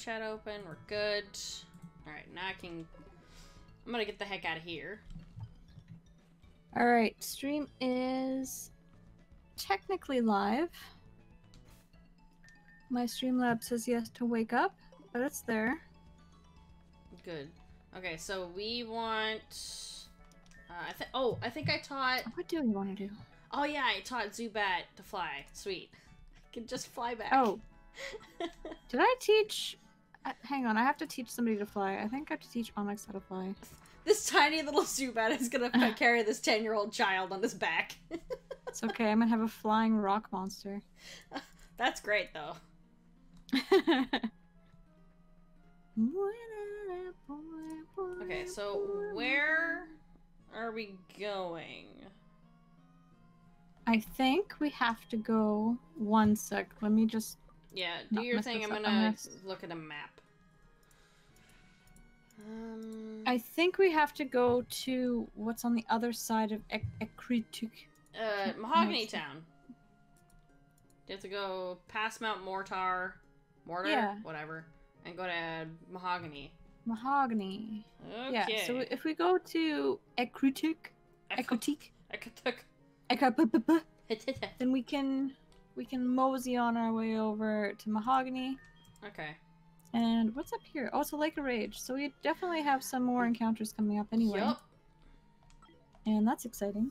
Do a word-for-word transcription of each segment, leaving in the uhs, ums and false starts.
chat open. We're good. Alright, now I can... I'm gonna get the heck out of here. Alright, stream is technically live. My Streamlabs says yes to wake up, but it's there. Good. Okay, so we want... Uh, I th oh, I think I taught... What do you want to do? Oh yeah, I taught Zubat to fly. Sweet. I can just fly back. Oh. Did I teach... Uh, hang on, I have to teach somebody to fly. I think I have to teach Onyx how to fly. This tiny little Zubat is gonna carry this ten-year-old child on his back. It's okay, I'm gonna have a flying rock monster. Uh, that's great, though. Okay, so where are we going? I think we have to go... One sec, let me just... Yeah, do your thing. I'm gonna look at a map. Um, I think we have to go to what's on the other side of Ecruteak. Uh, Mahogany Town. You have to go past Mount Mortar, Mortar, yeah. whatever, and go to Mahogany. Mahogany. Okay. Yeah. So if we go to Ecruteak, Ecruteak, Ecruteak, then we can. We can mosey on our way over to Mahogany. Okay. And what's up here? Oh, it's a Lake of Rage. So we definitely have some more encounters coming up anyway. Yep. And that's exciting.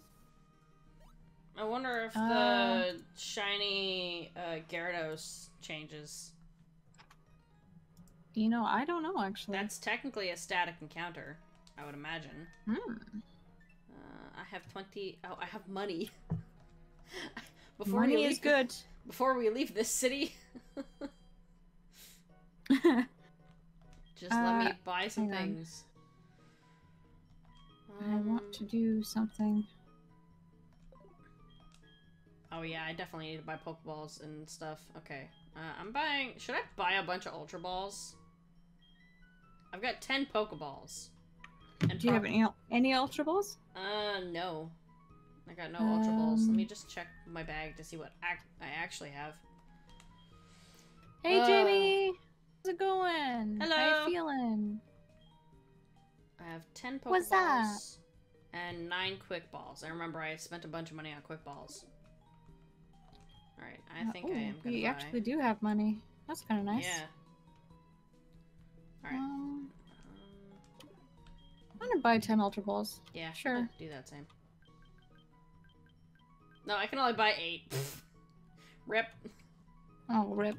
I wonder if uh, the shiny uh, Gyarados changes. You know, I don't know, actually. That's technically a static encounter, I would imagine. Hmm. Uh, I have twenty... Oh, I have money. Before Money we leave, is good. Before we leave this city, just uh, let me buy some things. Um, I want to do something. Oh yeah, I definitely need to buy Poke Balls and stuff. Okay, uh, I'm buying. Should I buy a bunch of Ultra Balls? I've got ten Poke Balls. And do you have any any Ultra Balls? Uh, no. I got no Ultra Balls. Um, Let me just check my bag to see what ac I actually have. Hey, uh, Jamie! How's it going? Hello! How you feeling? I have ten Poke What's Balls. That? And nine Quick Balls. I remember I spent a bunch of money on Quick Balls. Alright, I uh, think ooh, I am gonna You buy. actually do have money. That's kind of nice. Yeah. Alright. Um, I'm gonna buy ten Ultra Balls. Yeah, sure. Do that same. No, I can only buy eight. Rip. Oh, rip.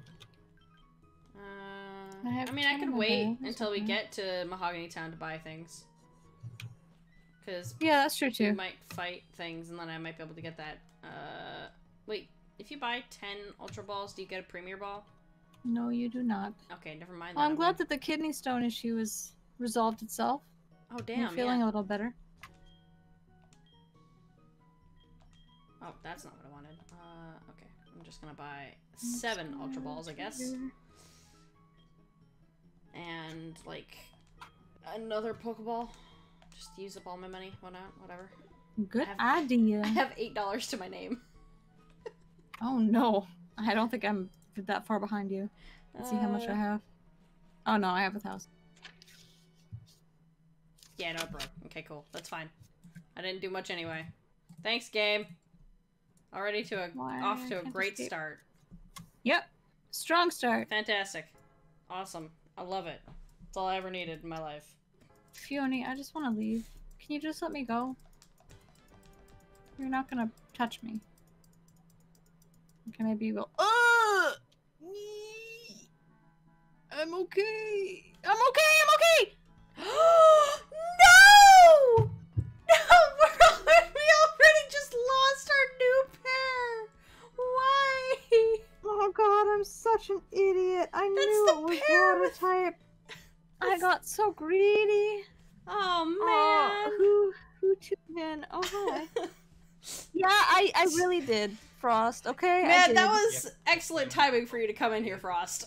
Uh, I, I mean, I could wait until we get to Mahogany Town to buy things. Cause yeah, that's true too. We might fight things, and then I might be able to get that. Uh, wait, if you buy ten Ultra Balls, do you get a Premier Ball? No, you do not. Okay, never mind. Well, that I'm glad one. that the kidney stone issue has resolved itself. Oh damn! I'm feeling yeah. a little better. Oh, that's not what I wanted. Uh, okay. I'm just gonna buy seven Ultra Balls, I guess. And, like, another Pokeball. Just use up all my money. Why not? Whatever. Good I have, idea. I have eight dollars to my name. Oh, no. I don't think I'm that far behind you. Let's uh... see how much I have. Oh, no. I have a thousand. Yeah, no, bro. Okay, cool. That's fine. I didn't do much anyway. Thanks, game. Already to a Why? off to a great escape. start. Yep. Strong start. Fantastic. Awesome. I love it. It's all I ever needed in my life. Fiona, I just want to leave. Can you just let me go? You're not going to touch me. Okay, maybe you go. Oh! I'm okay. I'm okay. I'm okay. No! No! We're already, we already just lost our new pair! Why? Oh god, I'm such an idiot. I That's knew the it pair was with... water type. That's... I got so greedy. Oh man. Oh, who who tuned in? Oh hi. Yeah, I, I really did, Frost, okay? Man, I did. That was yep. excellent timing for you to come in here, Frost.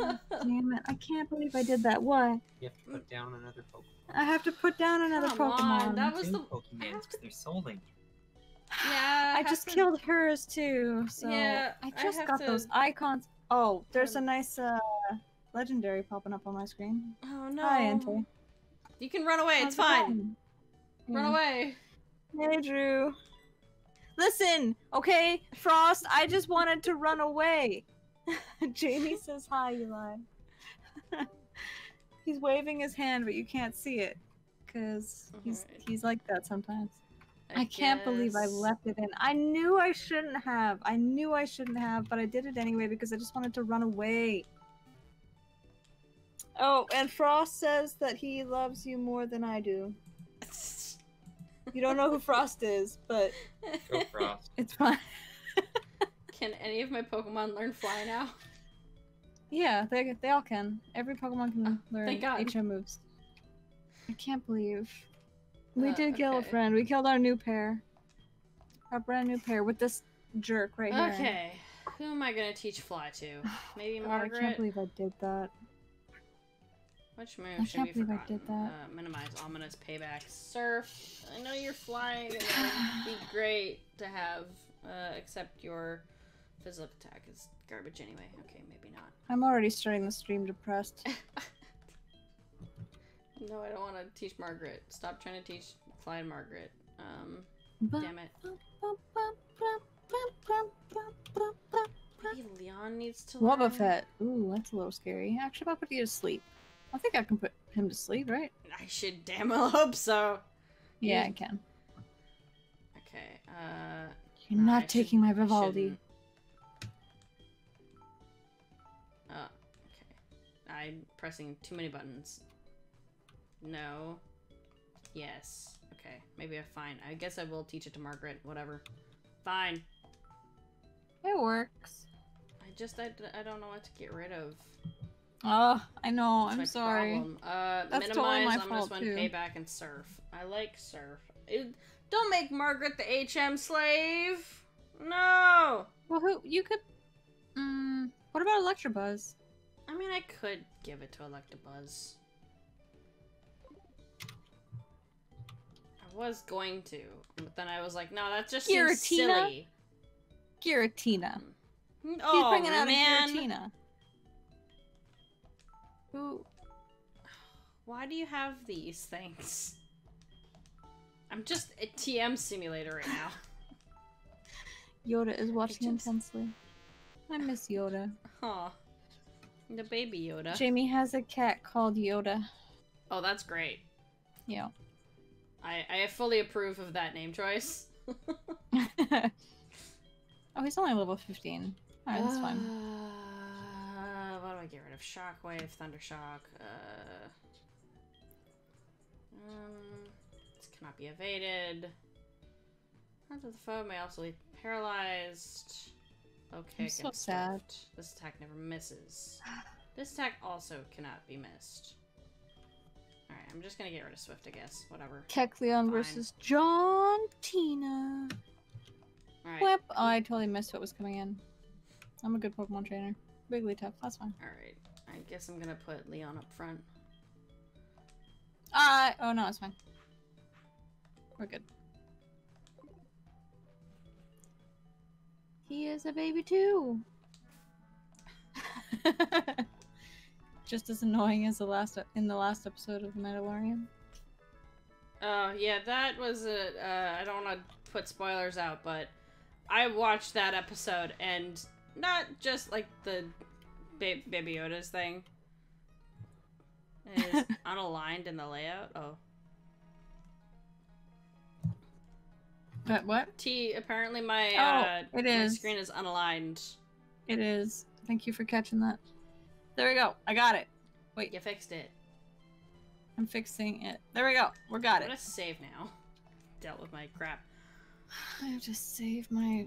Oh, damn it, I can't believe I did that. Why? You have to put down another Pokemon. I have to put down another Come Pokemon. On, that was Two the Pokemon to... they're souling. Yeah, I just to... killed hers too. So yeah, I just I got to... those icons. Oh, there's a nice uh legendary popping up on my screen. Oh no. Hi, Auntie. You can run away, How's it's fine. It run yeah. away. Hey, Drew. Listen, okay, Frost, I just wanted to run away. Jamie says hi, Eli. He's waving his hand, but you can't see it. Because he's, right. he's like that sometimes. I, I can't believe I left it in. I knew I shouldn't have. I knew I shouldn't have, but I did it anyway because I just wanted to run away. Oh, and Frost says that he loves you more than I do. You don't know who Frost is, but... Go Frost. It's fine. Can any of my Pokemon learn Fly now? Yeah, they, they all can. Every Pokemon can oh, learn H M moves. I can't believe. We uh, did kill okay. a friend. We killed our new pair. Our brand new pair with this jerk right okay. here. Okay. Who am I gonna teach Fly to? Maybe Margaret? Oh, I can't believe I did that. Which move I should be forgotten? I did that. Uh, minimize ominous payback. Surf. I know you're flying. It would be great to have, uh, except your physical attack is garbage anyway. Okay, maybe not. I'm already starting the stream depressed. No, I don't want to teach Margaret. Stop trying to teach Flying Margaret. Um, damn it. Maybe Leon needs to learn. Wobbuffet. Ooh, that's a little scary. Actually, I'll put you to sleep. I think I can put him to sleep, right? I should damn well hope so. Yeah, yeah. I can. Okay, uh... You're no, not I taking my Vivaldi. Oh, okay. I'm pressing too many buttons. No. Yes. Okay. Maybe I'm fine. I guess I will teach it to Margaret. Whatever. Fine. It works. I just, I, I don't know what to get rid of. Oh, I know. That's I'm sorry. Problem. Uh, That's minimize, totally my fault too. Minimize, payback, and surf. I like surf. It, don't make Margaret the H M slave! No! Well, who, you could... Um, what about Electabuzz? I mean, I could give it to Electabuzz. Was going to, but then I was like, no, that's just Giratina? Silly. Giratina. Oh, he's bringing out man. A Giratina. Who? Why do you have these things? I'm just a T M simulator right now. Yoda is watching just... intensely. I miss Yoda. Aw. The baby Yoda. Jamie has a cat called Yoda. Oh, that's great. Yeah. I, I fully approve of that name choice. Oh, he's only level fifteen. Alright, that's uh, fine. Uh, what do I get rid of? Shockwave, Thundershock, uh... Um... This cannot be evaded. Hands of the foe may also be paralyzed. Okay, I'm so sad. Stuffed. This attack never misses. This attack also cannot be missed. Alright, I'm just gonna get rid of Swift, I guess. Whatever. Tech Leon Fine. Versus John Tina. Alright. Whip. Oh, I totally missed what was coming in. I'm a good Pokemon trainer. Wigglytuff, that's fine. Alright. I guess I'm gonna put Leon up front. Uh, oh no, it's fine. We're good. He is a baby too. Just as annoying as the last in the last episode of the Mandalorian. Oh yeah, that was a. Uh, I don't want to put spoilers out, but I watched that episode, and not just like the ba Baby Yoda's thing is unaligned in the layout. Oh, but what? T apparently my oh, uh, it is. My screen is unaligned. It is. Thank you for catching that. There we go. I got it. Wait. You fixed it. I'm fixing it. There we go. We got it. I'm gonna save now. Dealt with my crap. I have to save my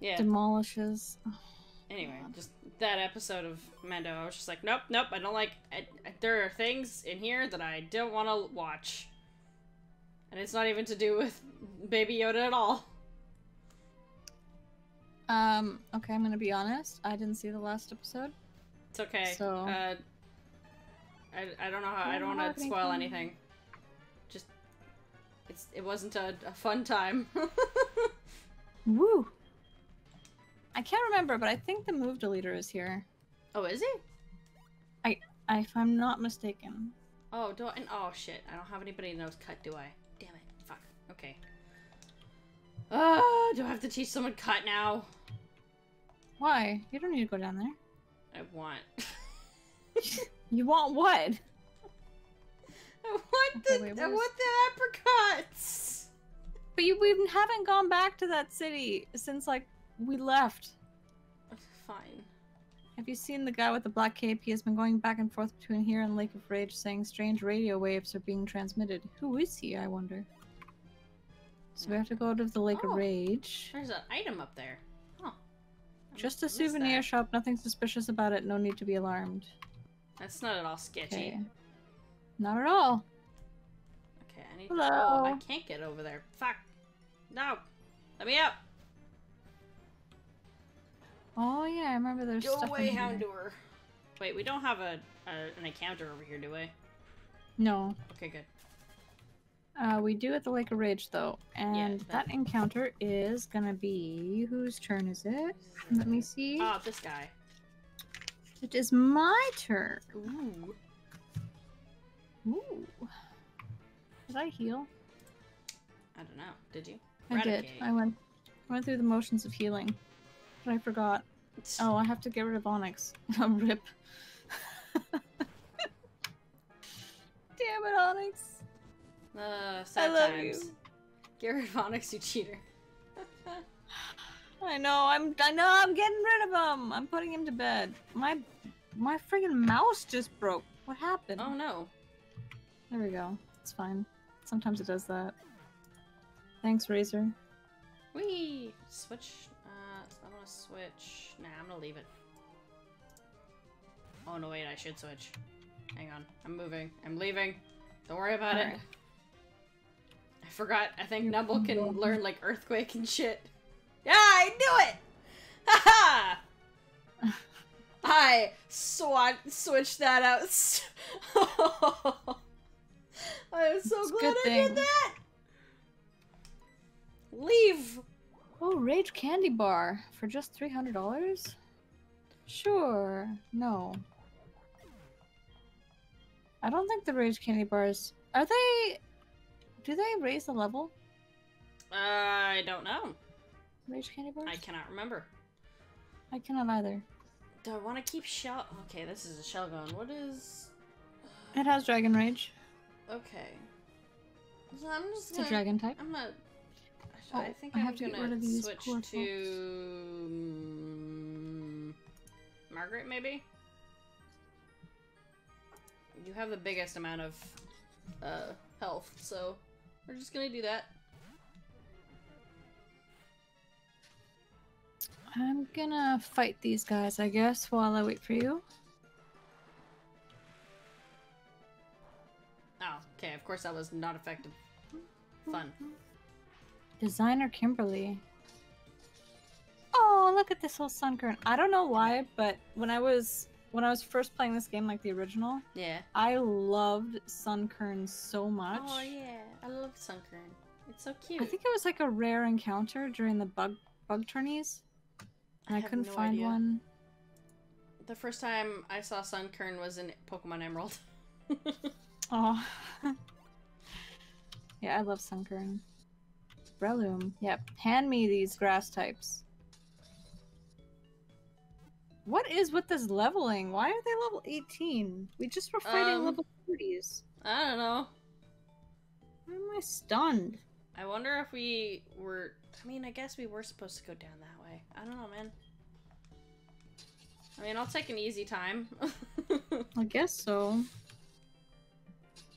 yeah. demolishes. Oh, anyway, God. Just that episode of Mando, I was just like, nope, nope, I don't like I, I, there are things in here that I don't want to watch. And it's not even to do with Baby Yoda at all. Um, okay, I'm gonna be honest. I didn't see the last episode. It's okay. So, uh, I I don't know how I don't want to spoil anything. Just it's it wasn't a, a fun time. Woo! I can't remember, but I think the move deleter is here. Oh, is he? if I'm not mistaken. Oh, do I, and oh shit, I don't have anybody in those cut, do I? Damn it, fuck, okay. Ah, uh, do I have to teach someone cut now? Why? You don't need to go down there. I want. You want what? I want the, okay, wait, I want the apricots! But you, we haven't gone back to that city since, like, we left. Fine. Have you seen the guy with the black cape? He has been going back and forth between here and Lake of Rage saying strange radio waves are being transmitted. Who is he, I wonder? So we have to go to the Lake oh, of Rage. There's an item up there. Huh. Just a souvenir shop. Nothing suspicious about it. No need to be alarmed. That's not at all sketchy. Okay. Not at all. Okay, I need Hello. to- oh, I can't get over there. Fuck. No. Let me out. Oh yeah, I remember there's Go stuff away, in here. Houndour. Wait, we don't have a, a an encounter over here, do we? No. Okay, good. Uh, we do at the Lake of Rage, though, and yeah, that encounter is gonna be... Whose turn is it? Let me see. Oh, this guy. It is my turn. Ooh. Ooh. Did I heal? I don't know. Did you? I did. I went, I went through the motions of healing, but I forgot. Oh, I have to get rid of Onyx. Rip. Damn it, Onyx. Uh, sad I love times. you. Get rid of Onyx, you cheater. I know. I'm. I know. I'm getting rid of him. I'm putting him to bed. My, my friggin' mouse just broke. What happened? Oh no. There we go. It's fine. Sometimes it does that. Thanks, Razor. Whee! Switch. Uh, I'm gonna switch. Nah, I'm gonna leave it. Oh no, wait. I should switch. Hang on. I'm moving. I'm leaving. Don't worry about All it. Right. I forgot, I think Nubble can learn, like, Earthquake and shit. Yeah, I knew it! Ha ha! I swat switched that out. I'm so it's glad I thing. did that! Leave! Oh, Rage Candy Bar. For just three hundred dollars? Sure. No. I don't think the Rage Candy Bars... Are they... Do they raise the level? Uh, I don't know. Rage Candy Bars? I cannot remember. I cannot either. Do I want to keep shell? Okay, this is a shell gun. What is? It has Dragon Rage. Okay. So I'm just it's gonna... a Dragon type. I'm not. Oh, I think I I'm have gonna to get rid of these switch to Margaret, maybe. You have the biggest amount of uh, health, so. We're just gonna do that. I'm gonna fight these guys, I guess, while I wait for you. Oh, okay, of course that was not effective. Fun. Designer Kimberly. Oh, look at this whole sun current. I don't know why, but when I was... When I was first playing this game, like the original, yeah, I loved Sunkern so much. Oh yeah, I love Sunkern. It's so cute. I think it was like a rare encounter during the bug bug tourneys, and I, I couldn't no find idea. one. The first time I saw Sunkern was in Pokemon Emerald. Oh, yeah, I love Sunkern. Breloom, yep. Hand me these grass types. What is with this leveling? Why are they level eighteen? We just were fighting um, level thirties. I don't know. Why am I stunned? I wonder if we were... I mean, I guess we were supposed to go down that way. I don't know, man. I mean, I'll take an easy time. I guess so.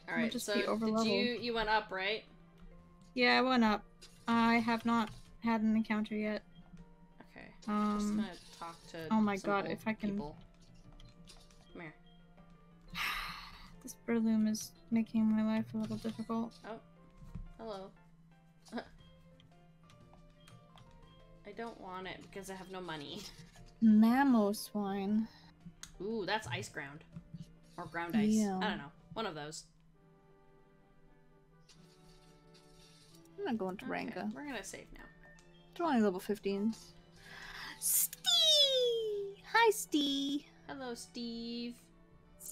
Alright, so did you, you went up, right? Yeah, I went up. I have not had an encounter yet. Okay. Um, I'm just gonna talk to oh my god, if I can. People. Come here. This Breloom is making my life a little difficult. Oh. Hello. I don't want it because I have no money. Mammo swine. Ooh, that's ice ground. Or ground ice. Yeah. I don't know. One of those. I'm not going to okay, Ranga. We're gonna save now. It's only level fifteens. Steve! Hi, Steve! Hello, Steve.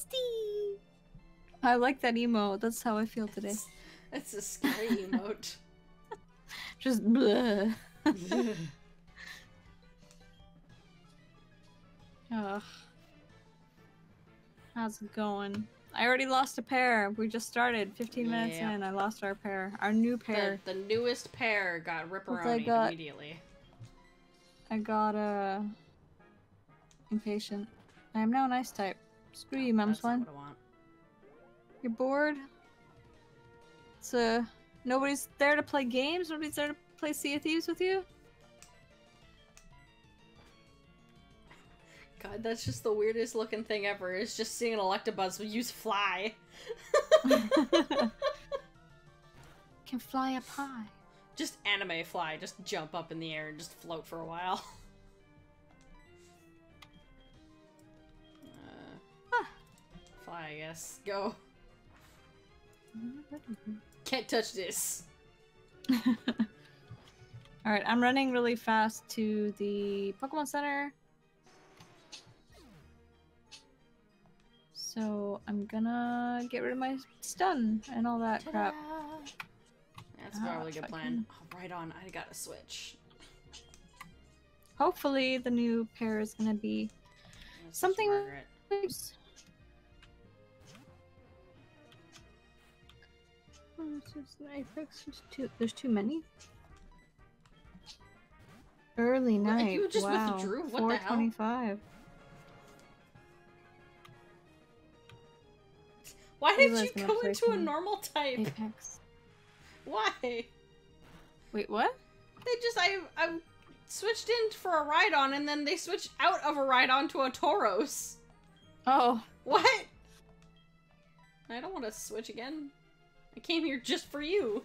Steve! I like that emote. That's how I feel today. That's a scary emote. Just bleh. Ugh. How's it going? I already lost a pair. We just started. fifteen minutes yeah. in, I lost our pair. Our new pair. The, the newest pair got ripperoni immediately. I got, uh... impatient. I am now an ice type. Screw you, Mum's one. You're bored? It's, uh... nobody's there to play games? Nobody's there to play Sea of Thieves with you? God, that's just the weirdest looking thing ever. It's just seeing an Electabuzz use fly. Can fly up high. Just anime fly. Just jump up in the air and just float for a while. Uh, huh. Fly, I guess. Go. Can't touch this. Alright, I'm running really fast to the Pokemon Center. So I'm gonna get rid of my stun and all that crap. That's probably a good plan. Oh, right on, I gotta switch. Hopefully the new pair is gonna be That's something nice. Oh, there's too, there's too many. Early night, you just wow. withdrew? What the hell? four twenty-five. Why did you go into a normal type? Apex. Why? Wait, what? They just I I switched in for a Rhydon and then they switched out of a Rhydon to a Tauros. Oh. What? I don't want to switch again. I came here just for you.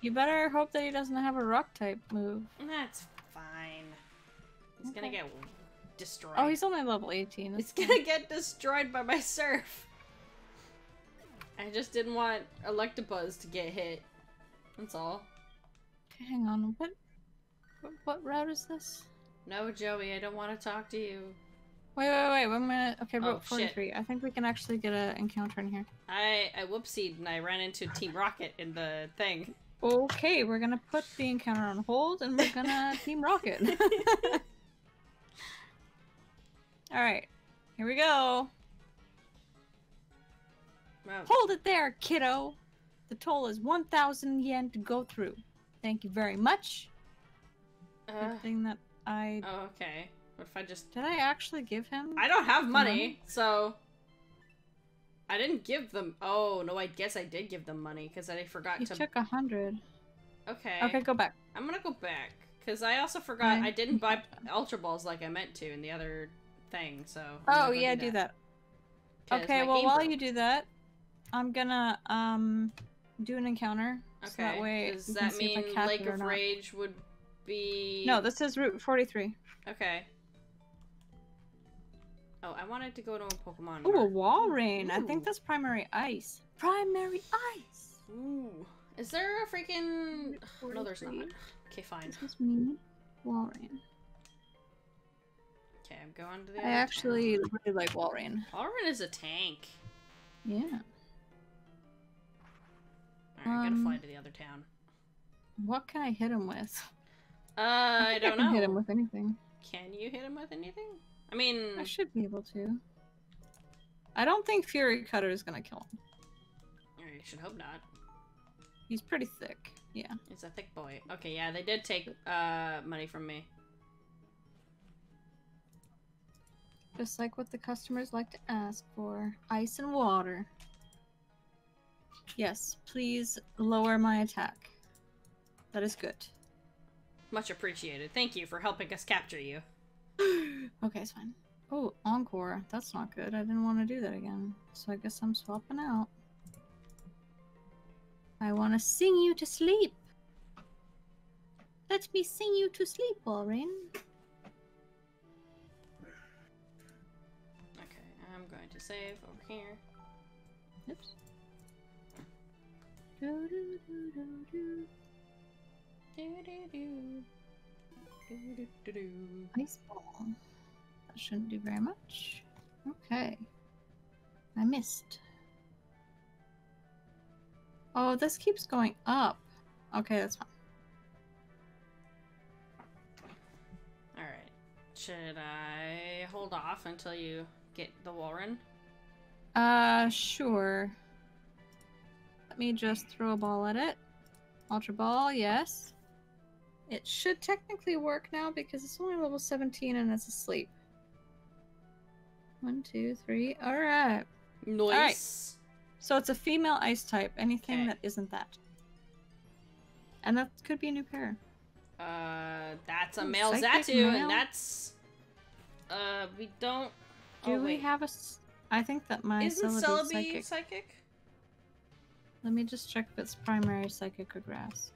You better hope that he doesn't have a rock type move. That's fine. He's okay. gonna get destroyed. Oh, he's only level eighteen. He's gonna get destroyed by my Surf. I just didn't want Electabuzz to get hit. That's all. Okay, hang on. What, what what route is this? No, Joey, I don't want to talk to you. Wait, wait, wait. One minute. Okay, route oh, forty-three. Shit. I think we can actually get an encounter in here. I, I whoopsied and I ran into Team Rocket in the thing. Okay, we're gonna put the encounter on hold and we're gonna Team Rocket. Alright, here we go. Wow. Hold it there, kiddo! The toll is one thousand yen to go through. Thank you very much. Uh, Good thing that I... Oh, okay. What if I just... Did I actually give him... I don't have money, money? so... I didn't give them... Oh, no, I guess I did give them money, because I forgot you to... You took a hundred. Okay. Okay, go back. I'm gonna go back, because I also forgot I... I didn't buy Ultra Balls like I meant to in the other thing, so... I'm oh, yeah, do that. Do that. Okay, well, while broke. you do that... I'm gonna, um, do an encounter, okay. so that way Does that mean Lake of Rage would be... No, this is Route forty-three. Okay. Oh, I wanted to go to a Pokemon. Ooh, a Walrein! Ooh. I think that's Primary Ice. Primary Ice! Ooh. Is there a freaking... No, there's not. Okay, fine. This is me, Walrein. Okay, I'm going to the... I actually town. really like Walrein. Walrein is a tank. Yeah. Alright, I gotta fly to the other town. What can I hit him with? Uh, I, I don't I can know. Hit him with anything. Can you hit him with anything? I mean, I should be able to. I don't think Fury Cutter is gonna kill him. I should hope not. He's pretty thick. Yeah. He's a thick boy. Okay, yeah, they did take uh money from me. Just like what the customers like to ask for: ice and water. Yes, please lower my attack. That is good. Much appreciated. Thank you for helping us capture you. Okay, it's fine. Oh, Encore. That's not good. I didn't want to do that again. So I guess I'm swapping out. I want to sing you to sleep. Let me sing you to sleep, Walrein. Okay, I'm going to save over here. Oops. Do, do, do, do, do. Do, do, do. Do, do, do, do. Ice ball. That shouldn't do very much. Okay. I missed. Oh, this keeps going up. Okay, that's fine. Alright. Should I hold off until you get the Walrein? Uh, sure. Let me just throw a ball at it. Ultra Ball, yes. It should technically work now because it's only level seventeen and it's asleep. One, two, three. Alright. Nice. All right. So it's a female ice type. Anything okay. that isn't that. And that could be a new pair. Uh, that's a male Psychic Xatu, male. and that's... Uh, we don't... Do oh, we wait. have a... I think that my Isn't Celebi psychic. psychic? Let me just check if it's primary psychic or grass.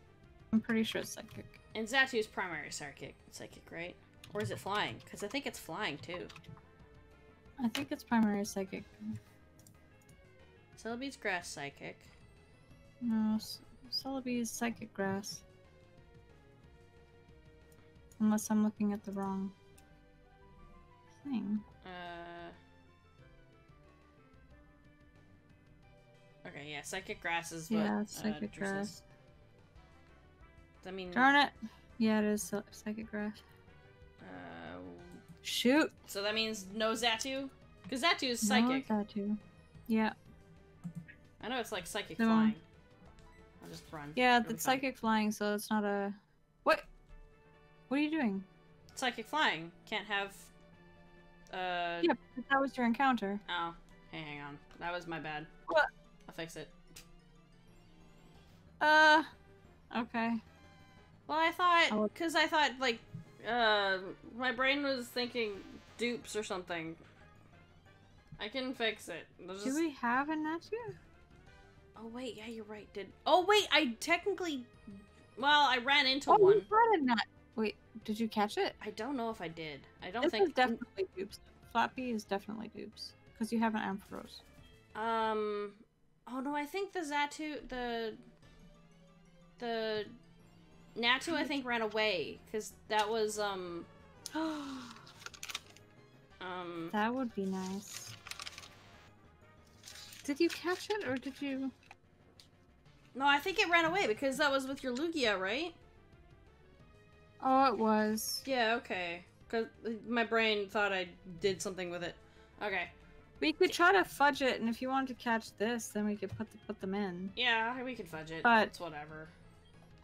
I'm pretty sure it's psychic. And Xatu is primary psychic, psychic, right? Or is it flying? Because I think it's flying, too. I think it's primary psychic. Celebi's grass psychic. No, Celebi is psychic grass. Unless I'm looking at the wrong thing. Uh... Okay, yeah, psychic grass is what. Yeah, psychic uh, grass. I mean. Darn it! Yeah, it is psychic grass. Uh, Shoot! So that means no Xatu? Because Xatu is psychic. No Xatu. Yeah. I know it's like psychic no. flying. I'll just run. Yeah, it's psychic flying, so it's not a. What? What are you doing? Psychic flying. Can't have. Uh. Yeah, but that was your encounter. Oh. Hey, hang on. That was my bad. What? I'll fix it. Uh, okay. Well, I thought, because I thought, like, uh, my brain was thinking dupes or something. I can fix it. Just... Do we have a Xatu? Oh, wait, yeah, you're right, did- Oh, wait, I technically- Well, I ran into oh, one. Oh, you got a Xatu. Wait, did you catch it? I don't know if I did. I don't this think- This is definitely dupes. Floppy is definitely dupes. Because you have an Ampharos. Um... Oh no, I think the Xatu, the, the, Xatu I think ran away, because that was, um, um. That would be nice. Did you catch it, or did you? No, I think it ran away, because that was with your Lugia, right? Oh, it was. Yeah, okay. Because my brain thought I did something with it. Okay. We could try to fudge it, and if you wanted to catch this, then we could put the, put them in. Yeah, we could fudge it. But it's whatever.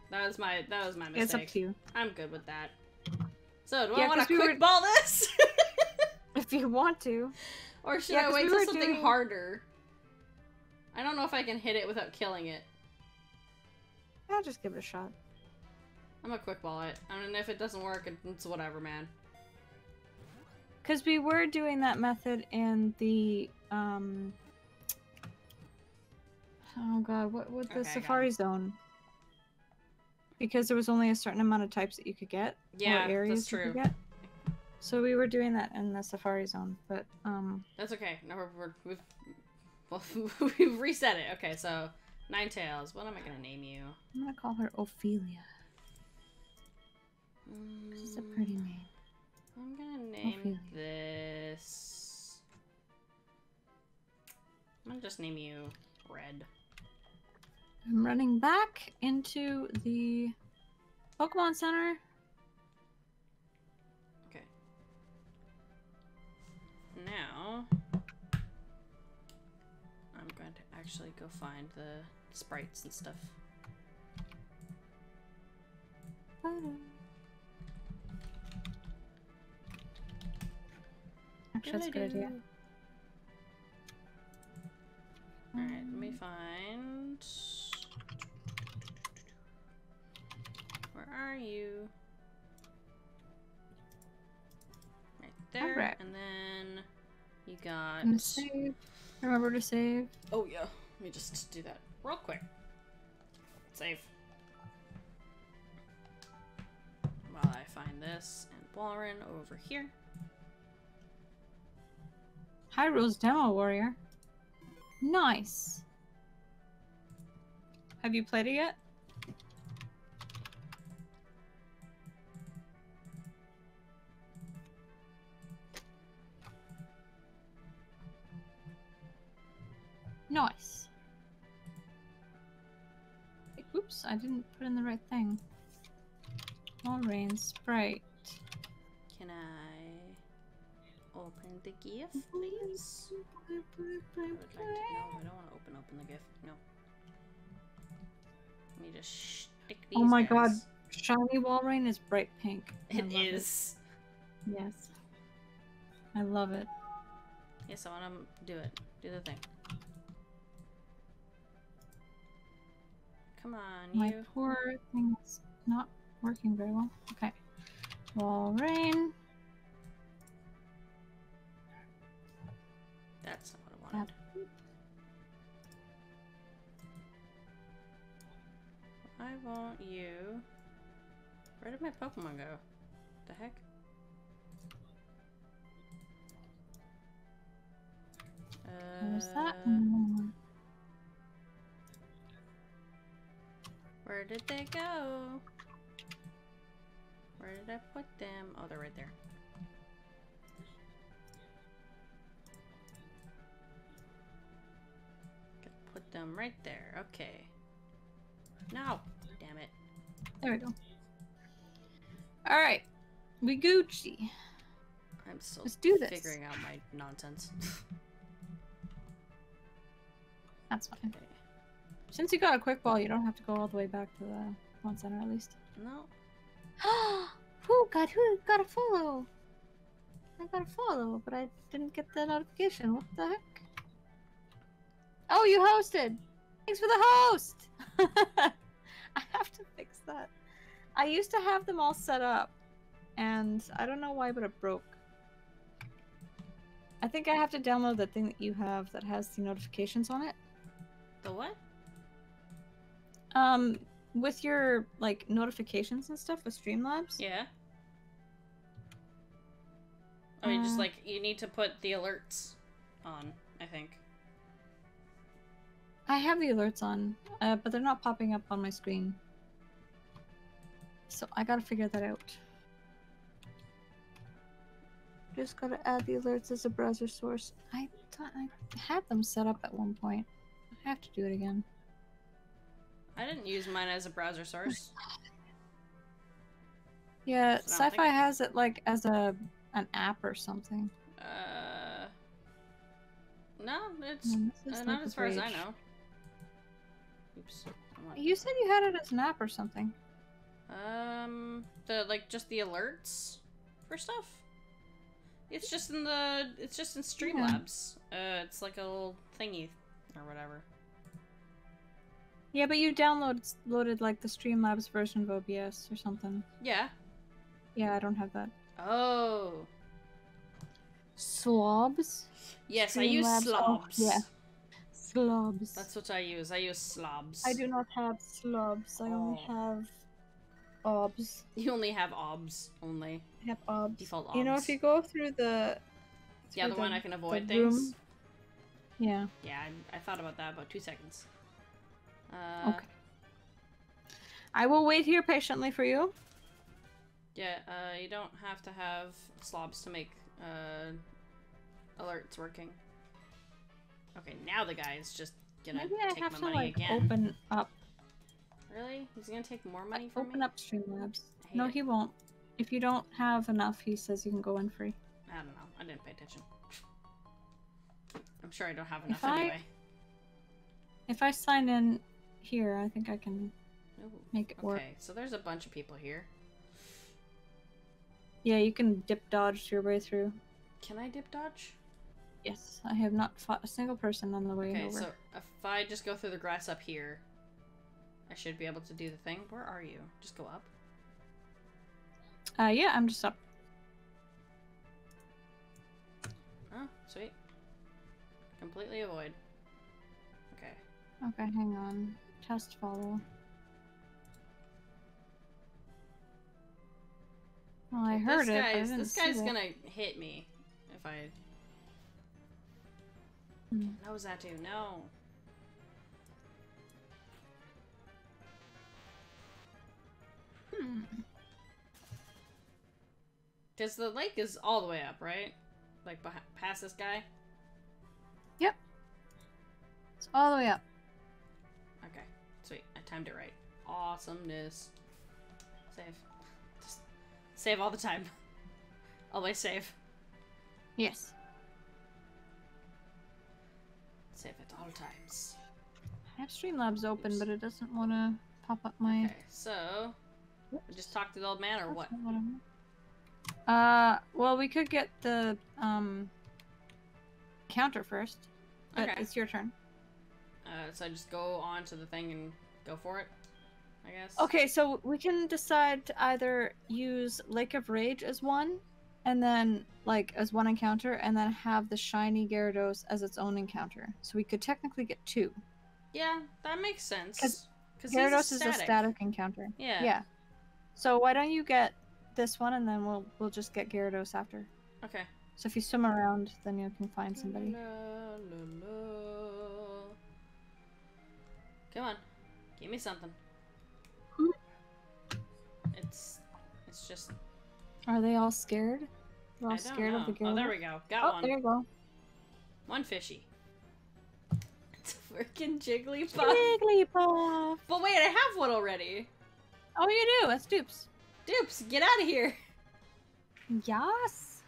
That was my that was my mistake. It's up to you. I'm good with that. So do yeah, I want to we quick were... ball this? If you want to, or should yeah, I wait we till something doing... harder? I don't know if I can hit it without killing it. I'll just give it a shot. I'm gonna quick ball it. I mean, if it doesn't work, it's whatever, man. Because we were doing that method in the, um, oh god, what was the okay, Safari Zone? Because there was only a certain amount of types that you could get. Yeah, or areas that's true. You could get. So we were doing that in the Safari Zone, but, um... That's okay. No, we're, we're, we've, we've reset it. Okay, so, Ninetales, what am I gonna name you? I'm gonna call her Ophelia. Mm. She's a pretty name. I'm gonna name this... I'm gonna just name you Red. I'm running back into the Pokemon Center. Okay. Now... I'm going to actually go find the sprites and stuff. Bye. Actually, that's a good idea. Alright, let me find... Where are you? Right there, right. And then you got... I'm gonna save. Remember to save. Oh yeah, let me just do that real quick. Save. While I find this, and Walrein over here. Hyrule's Demo Warrior. Nice. Have you played it yet? Nice. Oops, I didn't put in the right thing. Walrein Sprite. Can I open the gift, please? I would like to, no, I don't want to open open the gift. No. Let me just stick these. Oh my guys. God, shiny Walrein is bright pink. It is. It. Yes. I love it. Yes, I want to do it. Do the thing. Come on, my you. My poor thing is not working very well. Okay. Walrein. That's not what I wanted. That. I want you. Where did my Pokemon go? The heck? Uh, There's that one. Where did they go? Where did I put them? Oh, they're right there. Gotta put them right there. Okay. No! Damn it. There we go. Alright. We Gucci. I'm still Let's do this. figuring out my nonsense. That's fine. Okay. Since you got a quick ball, you don't have to go all the way back to the one center, at least. No. Who got who got a follow? I got a follow, but I didn't get the notification. What the heck? Oh, you hosted. Thanks for the host. I have to fix that. I used to have them all set up, and I don't know why, but it broke. I think I have to download that thing that you have that has the notifications on it. The what? Um, with your, like, notifications and stuff with Streamlabs. Yeah. I mean, uh, just, like, you need to put the alerts on, I think. I have the alerts on, uh, but they're not popping up on my screen. So I gotta figure that out. Just gotta add the alerts as a browser source. I thought I had them set up at one point. I have to do it again. I didn't use mine as a browser source. Yeah, so Sci-Fi has it like as a an app or something. Uh, no, it's uh, not as far as I know. Oops. You said you had it as an app or something. Um, the like just the alerts for stuff. It's just in the it's just in Streamlabs. Yeah. Uh, it's like a little thingy or whatever. Yeah, but you downloaded loaded like the Streamlabs version of O B S or something. Yeah. Yeah, I don't have that. Oh. Slobs? Yes, Streamlabs. I use slobs. Oh, yeah. Slobs. That's what I use. I use slobs. I do not have slobs. I oh. only have obs. You only have obs only. I have obs. Default obs. You know, if you go through the through Yeah, the, the one I can avoid things. Room. Yeah. Yeah, I, I thought about that about two seconds. Uh, okay. I will wait here patiently for you. Yeah, uh, you don't have to have slobs to make uh, alerts working. Okay, now the guy is just gonna Maybe take my money again. Maybe I have to like, open up. Really? He's gonna take more money from me? Open up Streamlabs. No, it. he won't. If you don't have enough, he says you can go in free. I don't know. I didn't pay attention. I'm sure I don't have enough if anyway. I... If I sign in here, I think I can Ooh, make it okay. work. Okay, so there's a bunch of people here. Yeah, you can dip dodge your way through. Can I dip dodge? Yes, I have not fought a single person on the way okay, over. Okay, so if I just go through the grass up here, I should be able to do the thing. Where are you? Just go up? Uh, yeah, I'm just up. Oh, sweet. Completely avoid. Okay, hang on. Test follow. Well, I heard it. I didn't see it. This guy's gonna hit me if I. Hmm. No, Xatu, no. Hmm. Cause the lake is all the way up, right? Like behind, past this guy. Yep. All the way up. Okay. Sweet. I timed it right. Awesomeness. Save. Just save all the time. Always save. Yes. Save at all times. I have Streamlabs open, oops, but it doesn't want to pop up my... Okay, so... I just talk to the old man, or that's what? what uh, well, we could get the, um... counter first. But okay. It's your turn. Uh, so I just go on to the thing and go for it, I guess? Okay, so we can decide to either use Lake of Rage as one, and then, like, as one encounter, and then have the shiny Gyarados as its own encounter. So we could technically get two. Yeah, that makes sense. Because Gyarados is a static encounter. Yeah. Yeah. So why don't you get this one, and then we'll we'll just get Gyarados after. Okay. So if you swim around, then you can find somebody. La, la, la. Come on, give me something. Hmm? It's it's just. Are they all scared? They're all I don't scared know. of the Gyarados. Oh, there we go. Got oh, one. There you go. One fishy. Freaking Jigglypuff. Jigglypuff. But wait, I have one already. Oh, you do. That's Dupes. Dupes, get out of here. Yas.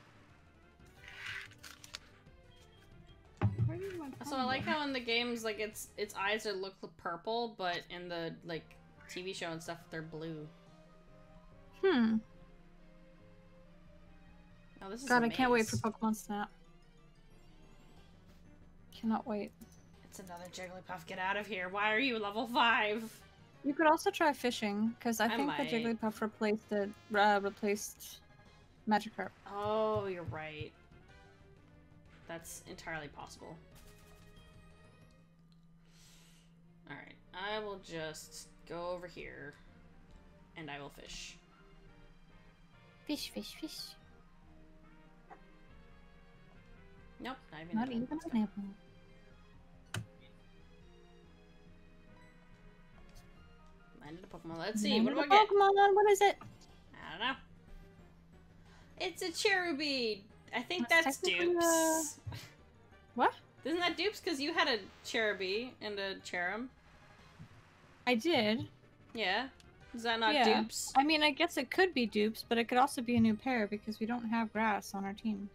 Where are you going so I like how in the games, like its its eyes are look purple, but in the like T V show and stuff, they're blue. Hmm. Oh, this is God, amazing. I can't wait for Pokemon Snap. Cannot wait. Another Jigglypuff, get out of here. Why are you level five? You could also try fishing, because I, I think might. the Jigglypuff replaced the uh, replaced Magikarp. Oh, you're right. That's entirely possible. Alright, I will just go over here and I will fish. Fish, fish, fish. Nope, not even, not even an apple. Pokemon. Let's see. What do I get? Pokemon, what is it? I don't know. It's a Cherubi. I think that's, that's Dupes. A... What? Isn't that Dupes? Because you had a Cherubi and a Cherum. I did. Yeah. Is that not yeah. Dupes? I mean, I guess it could be Dupes, but it could also be a new pair because we don't have grass on our team.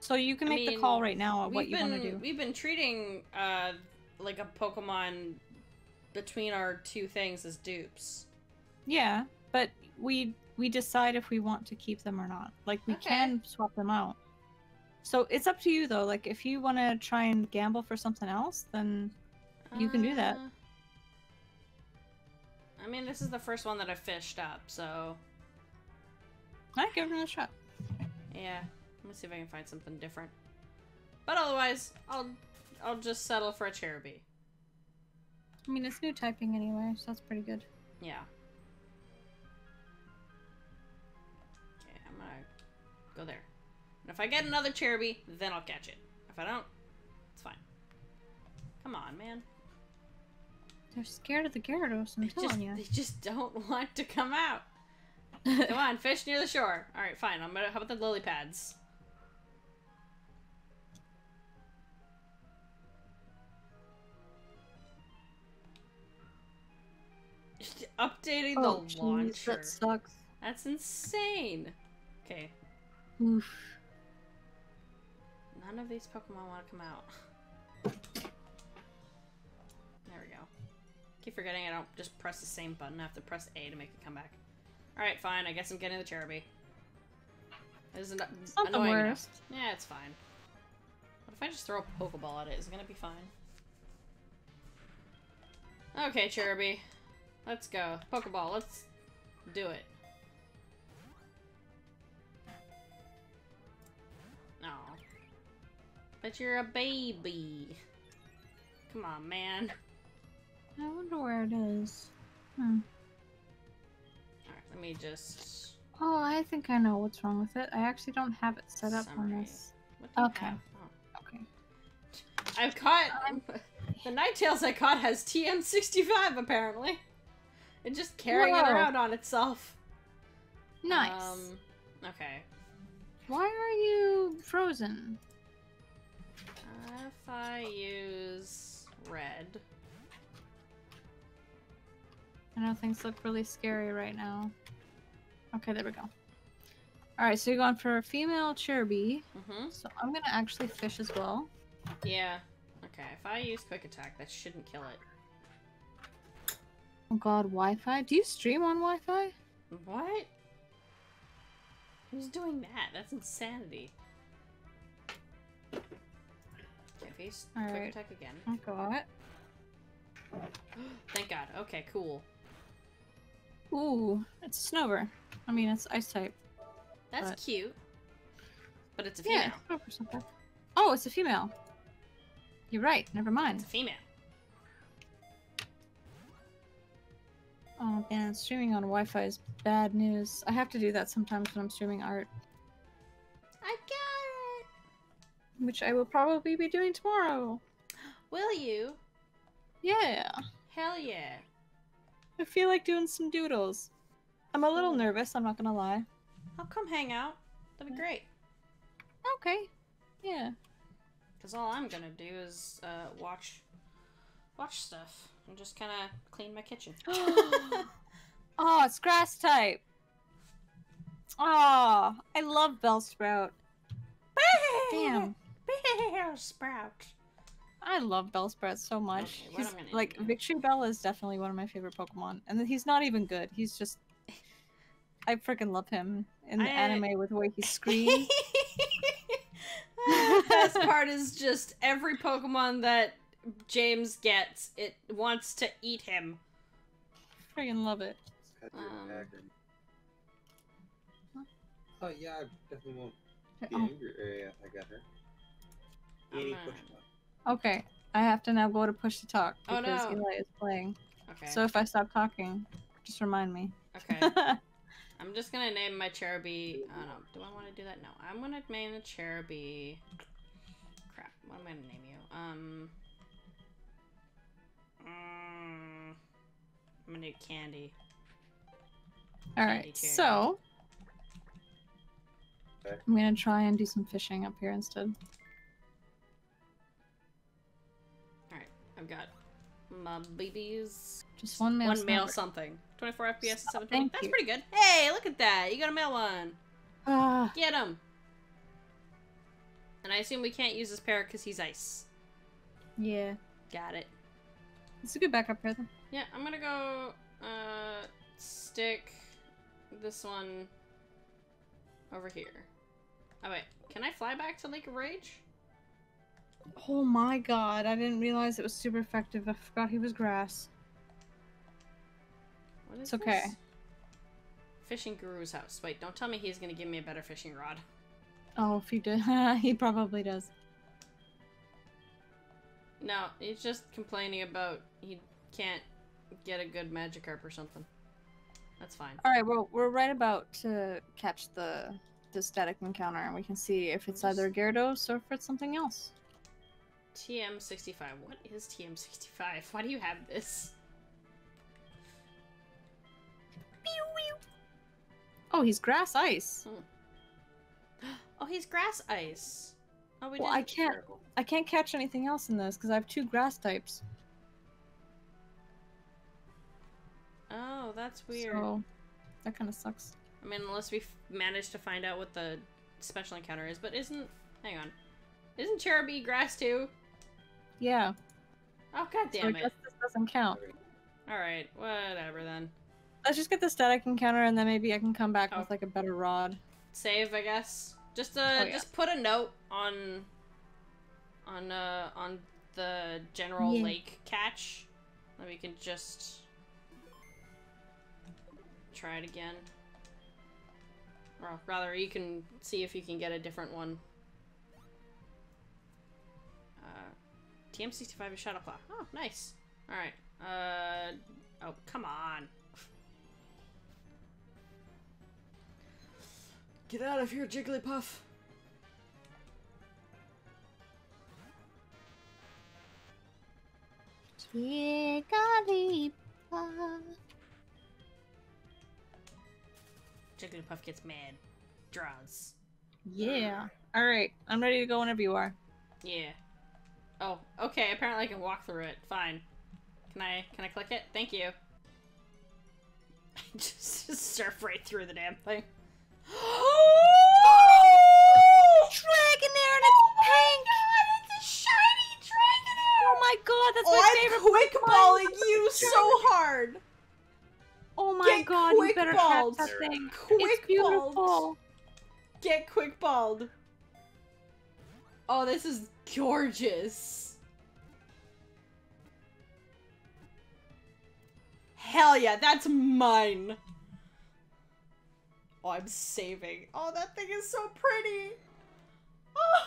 So you can make I mean, the call right now on what you been, want to do. We've been treating uh, like a Pokemon between our two things as Dupes. Yeah, but we we decide if we want to keep them or not. Like, we okay. can swap them out. So it's up to you, though. Like, if you want to try and gamble for something else, then you uh, can do that. I mean, this is the first one that I fished up, so... I'd give it a shot. Yeah. Let me see if I can find something different. But otherwise, I'll, I'll just settle for a Cherubi. I mean, it's new typing anyway, so that's pretty good. Yeah. Okay, I'm gonna go there. And if I get another Cherubi, then I'll catch it. If I don't, it's fine. Come on, man. They're scared of the Gyarados, I'm they telling just, you. They just don't want to come out. Come on, fish near the shore. Alright, fine. I'm gonna. How about the lily pads? Updating oh, the geez, launcher. That sucks. That's insane. Okay. Oof. None of these Pokemon want to come out. There we go. Keep forgetting I don't just press the same button. I have to press A to make it come back. Alright, fine. I guess I'm getting the Cherubi. This is an it's not annoying the worst. Enough. Yeah, it's fine. What if I just throw a Pokeball at it? Is it gonna be fine? Okay, Cherubi. Let's go. Pokeball, let's do it. Aw. But you're a baby. Come on, man. I wonder where it is. Hmm. Alright, let me just... Oh, I think I know what's wrong with it. I actually don't have it set up Summary. on this. What do you have? Oh. Okay. I've caught... Um... The Ninetales I caught has T M sixty-five, apparently. And just carrying Whoa. it around on itself. Nice. Um, okay. Why are you frozen? If I use red. I know things look really scary right now. Okay, there we go. Alright, so you're going for a female Cherubi. Mm-hmm. So I'm gonna actually fish as well. Yeah. Okay, if I use quick attack, that shouldn't kill it. Oh god, Wi-Fi? Do you stream on Wi-Fi? What? Who's doing that? That's insanity. Okay, if he's quick right. attack again. I got it. Thank god. Okay, cool. Ooh, it's Snover. I mean, it's ice type. That's but... cute. But it's a female. Yeah, one hundred percent. Oh, it's a female. You're right. Never mind. It's a female. Oh man, streaming on Wi-Fi is bad news. I have to do that sometimes when I'm streaming art. I got it! Which I will probably be doing tomorrow. Will you? Yeah. Hell yeah. I feel like doing some doodles. I'm a little nervous, I'm not gonna lie. I'll come hang out. That'd be great. Okay. Yeah. Because all I'm gonna do is uh, watch watch stuff and just kind of clean my kitchen. Oh, it's grass type. Oh, I love Bellsprout. Damn. Bellsprout. I love Bellsprout so much. Okay, he's, like, Victory Bell is definitely one of my favorite Pokemon. And then he's not even good. He's just... I freaking love him in the I... anime with the way he screams. The best part is just every Pokemon that James gets, it wants to eat him. Freaking love it. Um... Oh yeah, I definitely won't be angry area if I got her. Any push talk. Okay, I have to now go to push to talk because oh, no. Eli is playing. Okay. So if I stop talking, just remind me. Okay. I'm just gonna name my Cherubi. Oh no, do I want to do that? No, I'm gonna name the Cherubi. Crap, what am I gonna name you? Um, um I'm gonna do Candy. All candy right, Cherubi. So okay. I'm gonna try and do some fishing up here instead. All right, I've got my babies. Just one male. One male something. twenty-four F P S and seven twenty. That's pretty good. Hey, look at that. You got a male one. Uh, Get him. And I assume we can't use this parrot because he's ice. Yeah. Got it. It's a good backup parrot. Yeah, I'm going to go uh, stick this one over here. Oh, wait. Can I fly back to Lake of Rage? Oh my god. I didn't realize it was super effective. I forgot he was grass. It's this? Okay. Fishing Guru's house. Wait, don't tell me he's gonna give me a better fishing rod. Oh, if he did, he probably does. No, he's just complaining about he can't get a good Magikarp or something. That's fine. All right, well, we're right about to catch the the static encounter, and we can see if it's just... either Gyarados or if it's something else. T M sixty-five. What is T M sixty-five? Why do you have this? Oh, he's grass ice. Hmm. Oh, he's grass ice. Oh, we well, I can't. Terrible. I can't catch anything else in this because I have two grass types. Oh, that's weird. So, that kind of sucks. I mean, unless we manage to find out what the special encounter is, but isn't? Hang on, isn't Cherubi grass too? Yeah. Oh god damn so it! I guess this doesn't count. All right, whatever then. Let's just get the static encounter, and then maybe I can come back oh. with like a better rod. Save, I guess. Just uh, oh, yeah. just put a note on, on uh, on the general yeah. lake catch, and we can just try it again. Or rather, you can see if you can get a different one. Uh, T M sixty-five is Shadow Claw. Oh, nice. All right. Uh, oh, come on. Get out of here, Jigglypuff! Jigglypuff! Jigglypuff gets mad. Draws. Yeah. Alright, I'm ready to go whenever you are. Yeah. Oh, okay, apparently I can walk through it. Fine. Can I, can I click it? Thank you. I just, just surf right through the damn thing. Oh! Dragonair, and it's pink! Oh my god, it's a shiny Dragonair! Oh my god, that's oh, my favorite Pokemon! I'm quick balling you so hard! Oh my Get god, you better catch that thing. Quick it's beautiful. Balled. Get quick balled. Oh, this is gorgeous. Hell yeah, that's mine. Oh, I'm saving. Oh, that thing is so pretty. Oh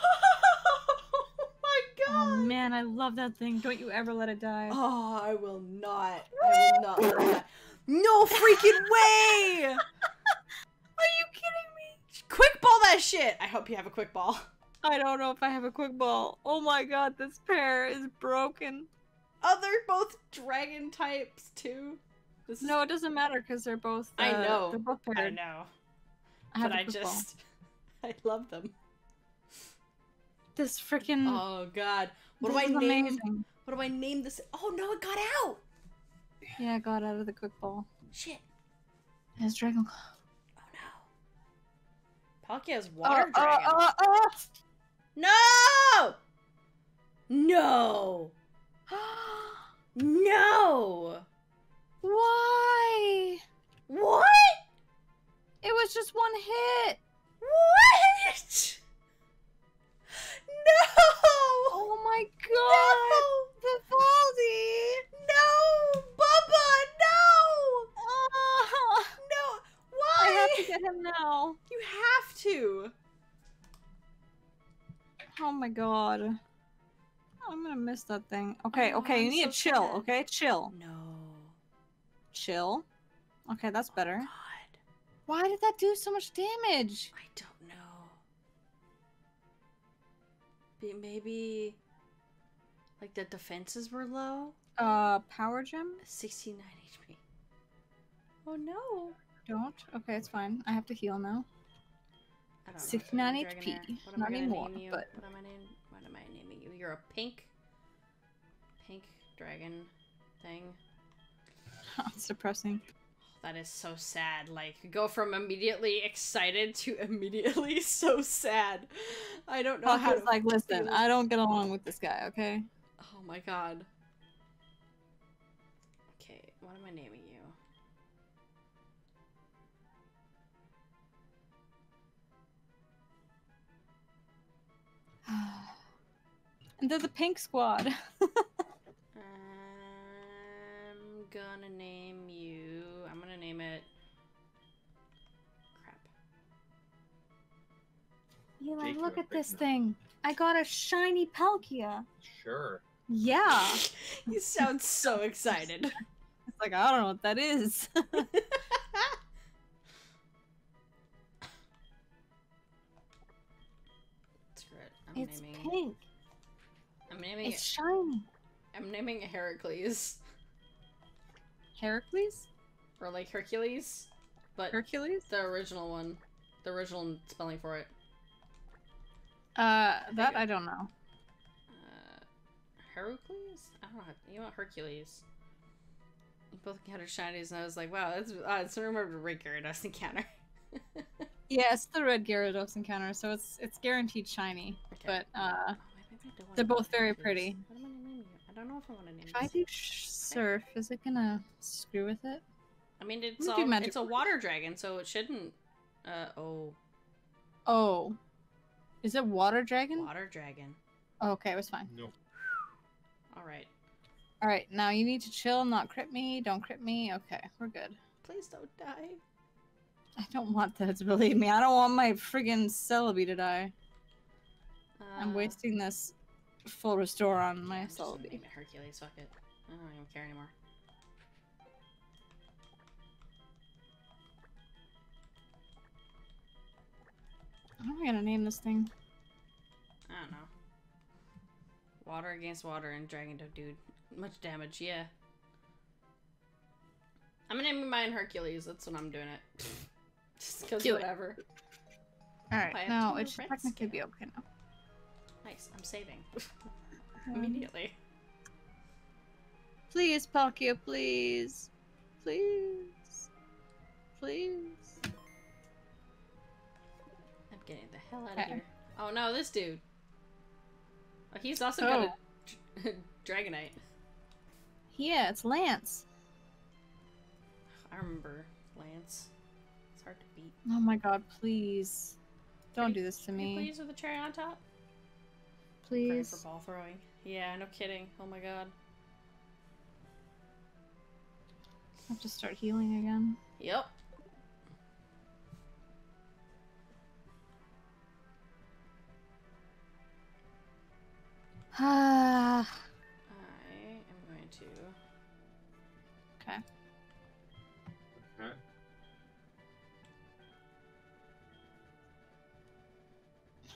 my god. Oh man, I love that thing. Don't you ever let it die. Oh, I will not. I will not let it die. No freaking way! Are you kidding me? Quick ball that shit! I hope you have a quick ball. I don't know if I have a quick ball. Oh my god, this pair is broken. Oh, they're both dragon types too. This no, it doesn't matter because they're both. Uh, I know. They're both paired. I know. I but I just, ball. I love them. This freaking. Oh god! What this do I name? Amazing. What do I name this? Oh no, it got out. Yeah, I got out of the quick ball. Shit. It has Dragon Claw. Oh no. Palkia has water oh, dragon. Oh, oh, oh. No! No! No! Why? What? It was just one hit. What? No! Oh my god! No! Vivaldi! No! Bubba, no! Uh, no! Why? I have to get him now. You have to. Oh my god. I'm gonna miss that thing. Okay, oh, okay, I'm you need so to chill, sad. Okay? Chill. No. Chill. Okay, that's better. Oh god. Why did that do so much damage? I don't know. Maybe, like, the defenses were low? Uh, power gem? sixty-nine H P. Oh, no. Don't. Okay, it's fine. I have to heal now. I don't sixty-nine know. H P. What am Not I anymore, name you? But... What am, I name what am I naming you? You're a pink... Pink dragon thing. It's depressing. Oh, that is so sad. Like, go from immediately excited to immediately so sad. I don't know Papa's how to- like, listen, feel. I don't get along with this guy, okay? Oh my god. Okay, what am I naming you? And they're the pink squad. I'm gonna name you... I'm gonna name it... Eli, look at this thing. I got a shiny Palkia. Sure. Yeah. You sound so excited. It's like, I don't know what that is. Screw it. I'm it's naming... It's pink. I'm naming it's it... shiny. I'm naming it Heracles. Heracles? Or like Hercules. But Hercules? The original one. The original spelling for it. Uh, that I, I don't know. Uh, Heracles? I don't know. You want Hercules? We both encountered shinies, and I was like, wow, that's uh, it's remembered the Red Gyarados encounter. Yeah, it's the Red Gyarados encounter, so it's it's guaranteed shiny. Okay. But uh, oh, they're both very Hercules. Pretty. What am I naming you? I don't know if I want to name. If I do surf, is it gonna screw with it? I mean, it's all, it's a water dragon, so it shouldn't. Uh oh. Oh. Is it water dragon? Water dragon. Oh, okay, it was fine. No. Alright. Alright, now you need to chill, not crit me, don't crit me. Okay, we're good. Please don't die. I don't want that, believe me. I don't want my friggin' Celebi to die. Uh, I'm wasting this full restore on my I'm Celebi. Just name it Hercules, fuck it. I don't even care anymore. How am I gonna name this thing? I don't know. Water against water and dragon don't do much damage, yeah. I'm gonna name mine Hercules, that's when I'm doing it. Just cause do whatever. Alright, no, it should technically be okay now. Nice, I'm saving. immediately. Please, Palkia, please. Please. Please. I'm getting the hell out of here. Oh no, this dude. Oh, he's also oh. got a Dragonite. Yeah, it's Lance. I remember Lance. It's hard to beat. Oh my god, please. Don't do this to me. Please with the cherry on top? Please. Praying for ball throwing. Yeah, no kidding. Oh my god. I have to start healing again. Yep. Ah. I am going to. Okay. Okay.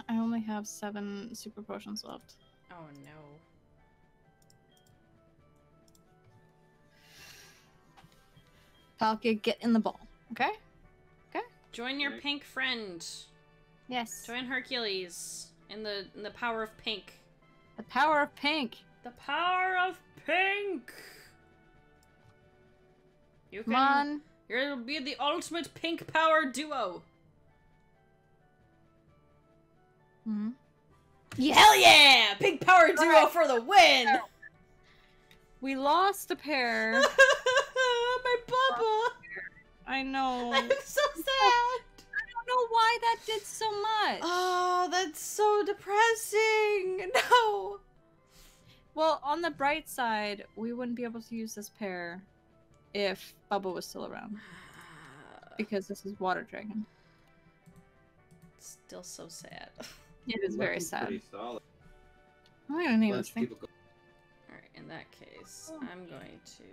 I only have seven super potions left. Oh no. Palkia, get in the ball. Okay? Okay? Join your pink friend. Yes. Join Hercules in the in the power of pink. The power of pink. The power of pink. You can, Come on. You'll be the ultimate pink power duo. Hmm. Yes. Hell yeah! Pink power duo right. for the win. We lost a pair. My bubble. I know. I'm so sad. I don't know why that did so much. Oh, that's so depressing. No. Well, on the bright side, we wouldn't be able to use this pair if Bubba was still around. Because this is Water Dragon. It's still so sad. It is very sad. Pretty solid. I don't even need this thing. Alright, in that case, oh. I'm going to...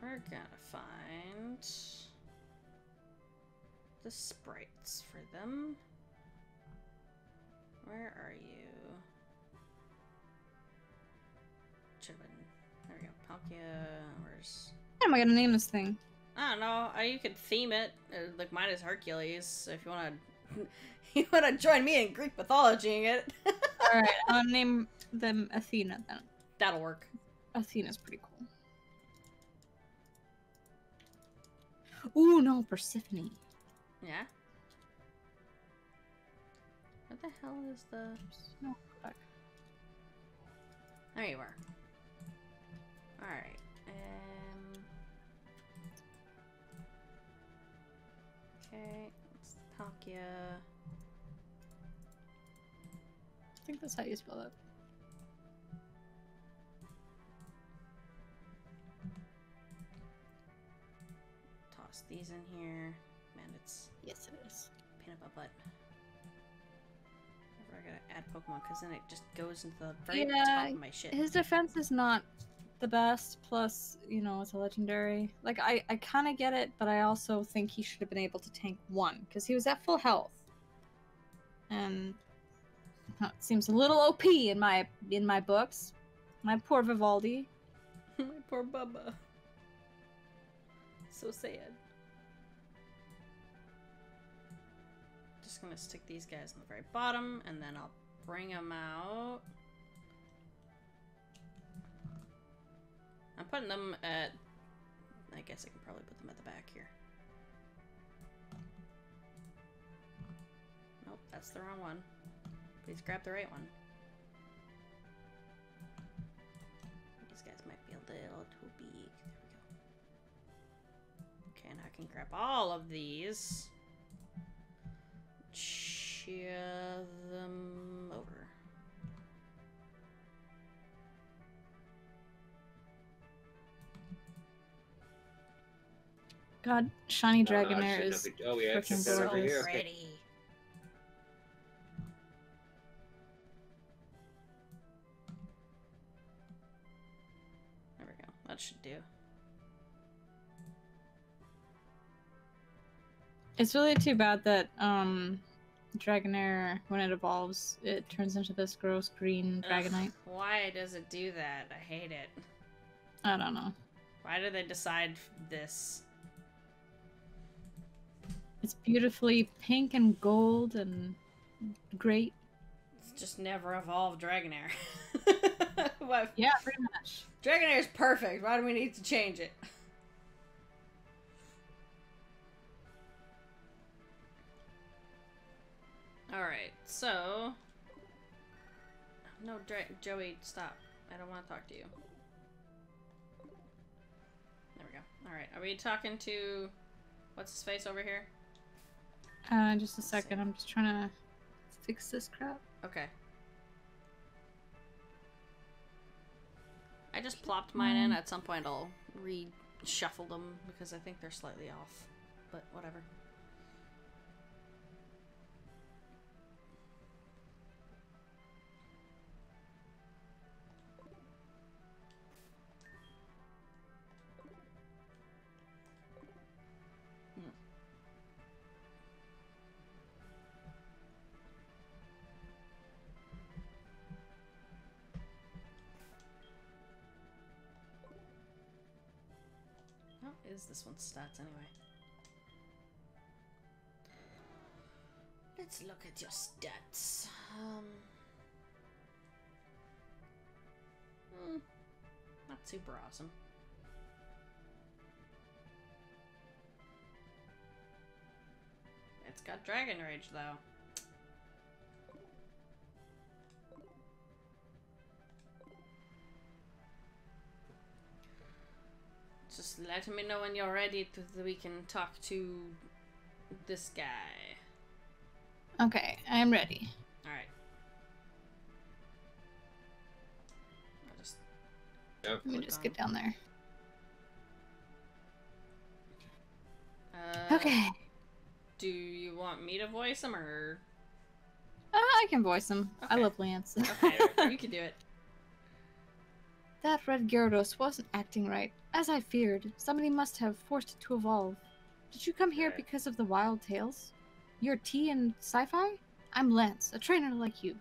We're gonna find the sprites for them. Where are you? Chibin. There we go. Palkia. Where's. How am I gonna name this thing? I don't know. You could theme it. Like mine is Hercules. So if you wanna, you wanna join me in Greek mythology-ing it. All right. I'll name them Athena then. That'll work. Athena's pretty cool. Ooh, no, Persephone. Yeah? What the hell is the... No, fuck. There you are. Alright. Um... Okay, it's Palkia. I think that's how you spell it. These in here. Man, it's... Yes, it is. Pain up my butt. Never gotta add Pokemon, because then it just goes into the very yeah, top of my shit. His defense is not the best, plus, you know, it's a legendary. Like, I, I kind of get it, but I also think he should have been able to tank one, because he was at full health. And... Oh, it seems a little O P in my, in my books. My poor Vivaldi. My poor Bubba. So sad. Just gonna stick these guys on the very bottom, and then I'll bring them out. I'm putting them at... I guess I can probably put them at the back here. Nope, that's the wrong one. Please grab the right one. These guys might be a little too big. There we go. Okay, and I can grab all of these. Cheer them over. God, shiny oh, Dragonair no, is oh, yeah, freaking so over here. Pretty. There we go. That should do. It's really too bad that um, Dragonair, when it evolves, it turns into this gross green Dragonite. Ugh, why does it do that? I hate it. I don't know. Why did they decide this? It's beautifully pink and gold and great. It's just never evolved Dragonair. But yeah, pretty much. Dragonair is perfect. Why do we need to change it? Alright, so... No, Dra Joey, stop. I don't want to talk to you. There we go. Alright, are we talking to... What's his face over here? Uh, just a second. I'm just trying to fix this crap. Okay. I just plopped mine in. At some point I'll reshuffle them because I think they're slightly off. But whatever. This one's stats anyway. Let's look at your stats. Um, hmm, not super awesome. It's got Dragon Rage though. Just let me know when you're ready so that we can talk to this guy. Okay, I'm ready. Alright. Just... Yep. Let me just on. get down there. Uh, okay. Do you want me to voice him or...? Uh, I can voice him. Okay. I love Lance. Okay, you can do it. That red Gyarados wasn't acting right. As I feared, somebody must have forced it to evolve. Did you come here because of the wild tales? You're T and Sci-Fi? I'm Lance, a trainer like you.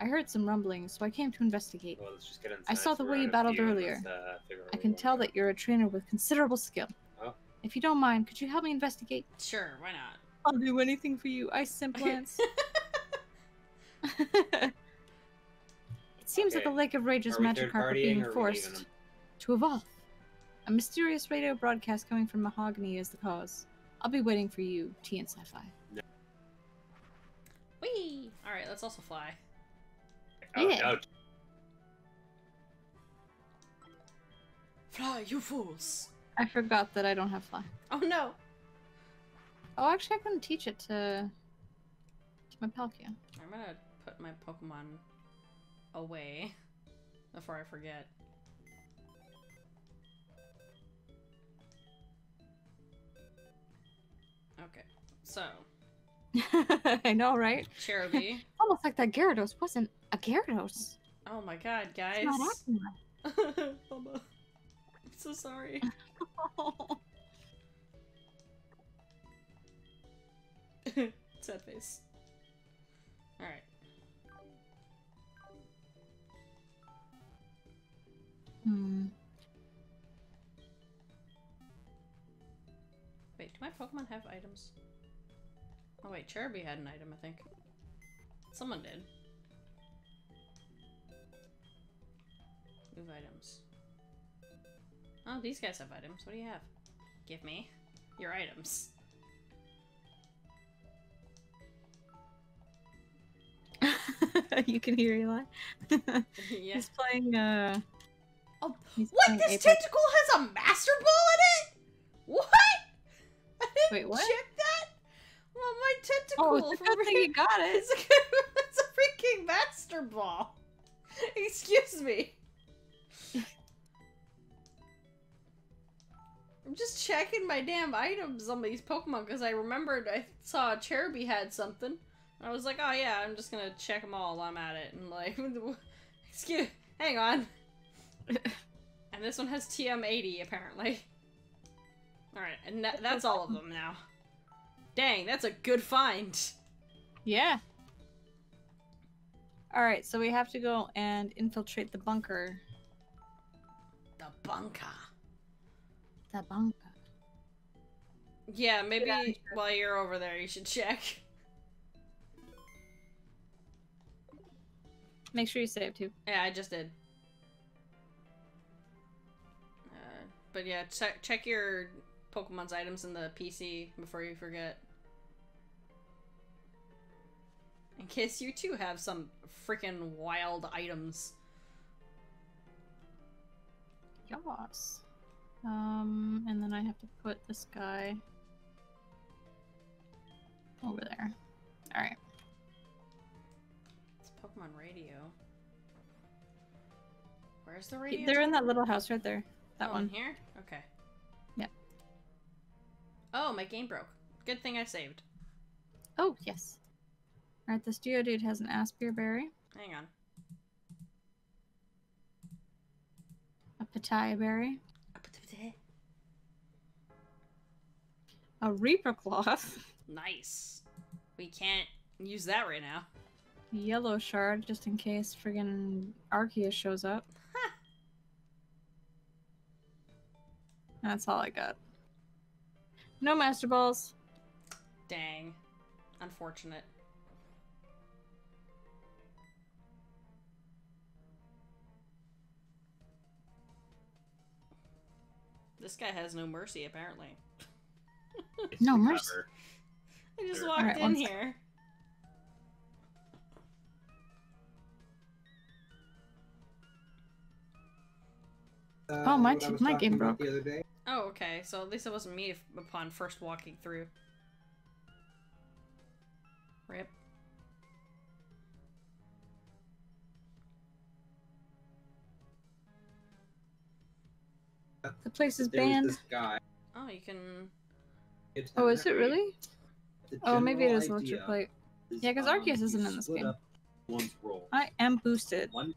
I heard some rumbling, so I came to investigate. Well, let's just get inside. I saw the way you battled earlier. Uh, I can tell that you're a trainer with considerable skill. Oh. If you don't mind, could you help me investigate? Sure, why not? I'll do anything for you. I simp Lance. It seems okay. that the Lake of Rage's magic carp are being forced to evolve. A mysterious radio broadcast coming from Mahogany is the cause. I'll be waiting for you, T and Sci-Fi. No. Whee! Alright, let's also fly. Oh, yeah. no. Fly, you fools! I forgot that I don't have fly. Oh no! Oh, actually, I'm gonna teach it to, to my Palkia. I'm gonna put my Pokemon away before I forget. Okay, so. I know, right? Cherubi. Almost like that Gyarados wasn't a Gyarados. Oh my god, guys. It's not acting right. I'm so sorry. Sad face. Alright. Hmm. Wait, do my Pokemon have items? Oh wait, Cherubi had an item, I think. Someone did. Move items. Oh, these guys have items. What do you have? Give me your items. You can hear Eli. Yeah. He's playing, uh... Oh, what? This Apex. Tentacle has a Master Ball in it? What? I didn't Wait, what? check that. Well, my tentacle. Oh, it's a good thing you got it. It's a, good, it's a freaking Master Ball. Excuse me. I'm just checking my damn items on these Pokemon because I remembered I saw Cherubi had something. And I was like, oh yeah, I'm just gonna check them all while I'm at it. And like, excuse, hang on. And this one has T M eighty, apparently. Alright, and that, that's all of them now. Dang, that's a good find. Yeah. Alright, so we have to go and infiltrate the bunker. The bunker. The bunker. Yeah, maybe yeah. while you're over there, you should check. Make sure you save too. Yeah, I just did. Uh, but yeah, check check your Pokemon's items in the P C before you forget. In case you too have some freaking wild items. Yas. Um, and then I have to put this guy over there. Alright. It's Pokemon radio. Where's the radio? They're in that little house right there. That oh, one. Here? Okay. Yeah. Oh, my game broke. Good thing I saved. Oh, yes. Alright, this Geodude has an Aspir Berry. Hang on. A Pitaya Berry. A Reaper Cloth. Nice. We can't use that right now. Yellow Shard, just in case friggin' Arceus shows up. Huh. That's all I got. No Master Balls. Dang. Unfortunate. This guy has no mercy, apparently. It's no mercy. Cover. I just there. walked right, in here. Uh, oh, my my game broke. The other day. Oh, okay. So at least it wasn't me upon first walking through. Rip. The place is banned. This guy. Oh, you can. It's oh, is it really? Oh, maybe it is electric plate. Is, yeah, because um, Arceus isn't in this game. I am boosted. One...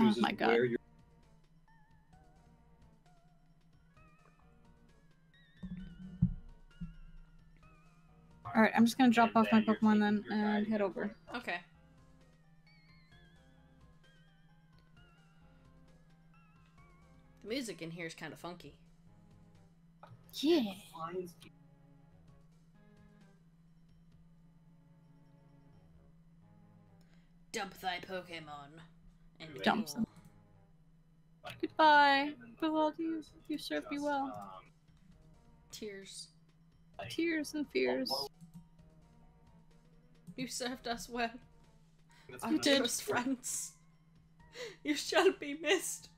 Oh my god. Where you're... Alright, I'm just gonna drop off my Pokemon then and head over. Okay. The music in here is kind of funky. Yeah. Dump thy Pokemon. And dump them. Goodbye. Vivaldi, you, you served me well. Um, Tears. Like, Tears and fears. Well, well, you served us well. You did. Friends. You shall be missed.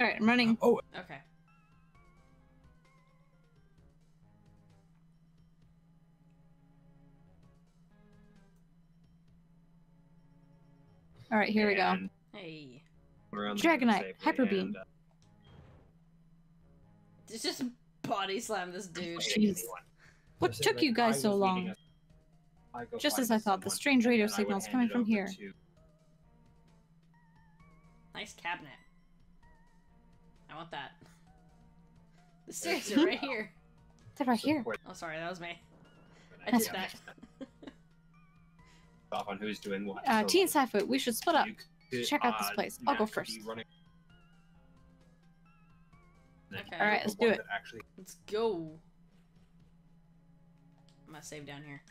Alright, I'm running. Oh, okay. Alright, here and we go. Hey. Dragonite, Hyper Beam. Uh... Just body slam this dude. Jeez. What took like, you guys so long? A... Just as I thought, the strange radio signal's coming from here. To... Nice cabinet. I want that. The stairs are right here. They're right here. Oh, sorry, that was me. I did that. Off on who's doing what. Uh, so Teen Saifu, we should split up. Could, Check out uh, this place. I'll go first. Running... Okay. All right, let's do it. Actually... Let's go. I'm gonna save down here.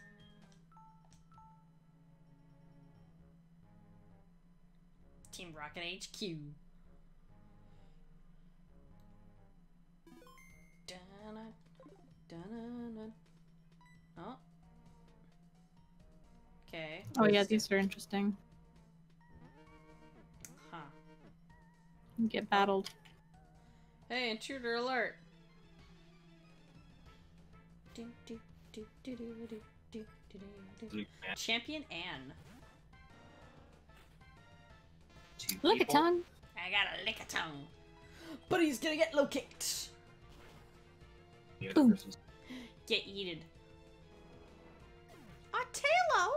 Team Rocket H Q. Dun dun dun. Oh. Okay. Oh yeah, these are interesting. Huh. Get battled. Hey, intruder alert. Champion Anne. Lick a tongue. I gotta lick a tongue. But he's gonna get low kicked. Boom. Get yeeted. Oh, Talo!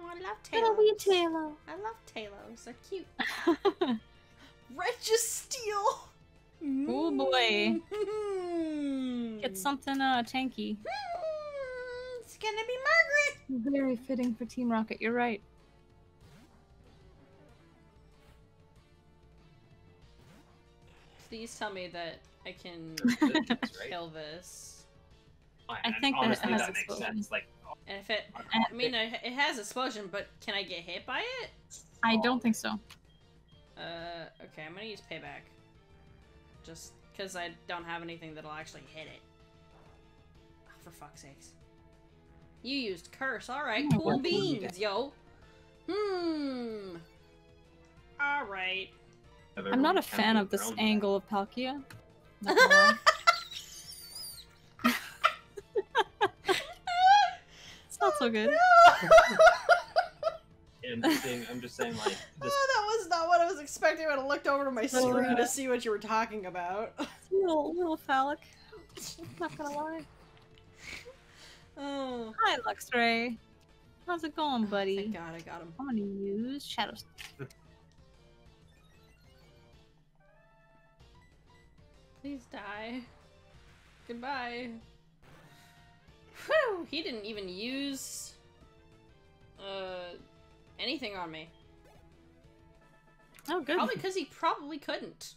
Oh, I love Talos. Little wee Talo. I love Talos. They're cute. Registeel! Oh boy. Mm-hmm. Get something uh, tanky. Mm-hmm. It's gonna be Margaret! Very fitting for Team Rocket, you're right. Please tell me that I can kill this. I, I think that honestly, it has that makes sense. Like, and if it, I mean, it has explosion, but can I get hit by it? I don't think so. Uh, okay, I'm gonna use payback. Just because I don't have anything that'll actually hit it. Oh, for fuck's sakes. You used curse, alright, oh, cool beans, yo. Hmm. Alright. I'm not a fan of this angle of Palkia. It's not so good. And thing, I'm just saying, like, this... oh, that was not what I was expecting when I looked over to my screen to see what you were talking about. Little, little phallic. I'm not gonna lie. Oh. Hi, Luxray. How's it going, buddy? Oh, thank God, I got him. I'm gonna use Shadow Stick. Please die. Goodbye. Whew! He didn't even use... Uh... anything on me. Oh, good. Probably because he probably couldn't.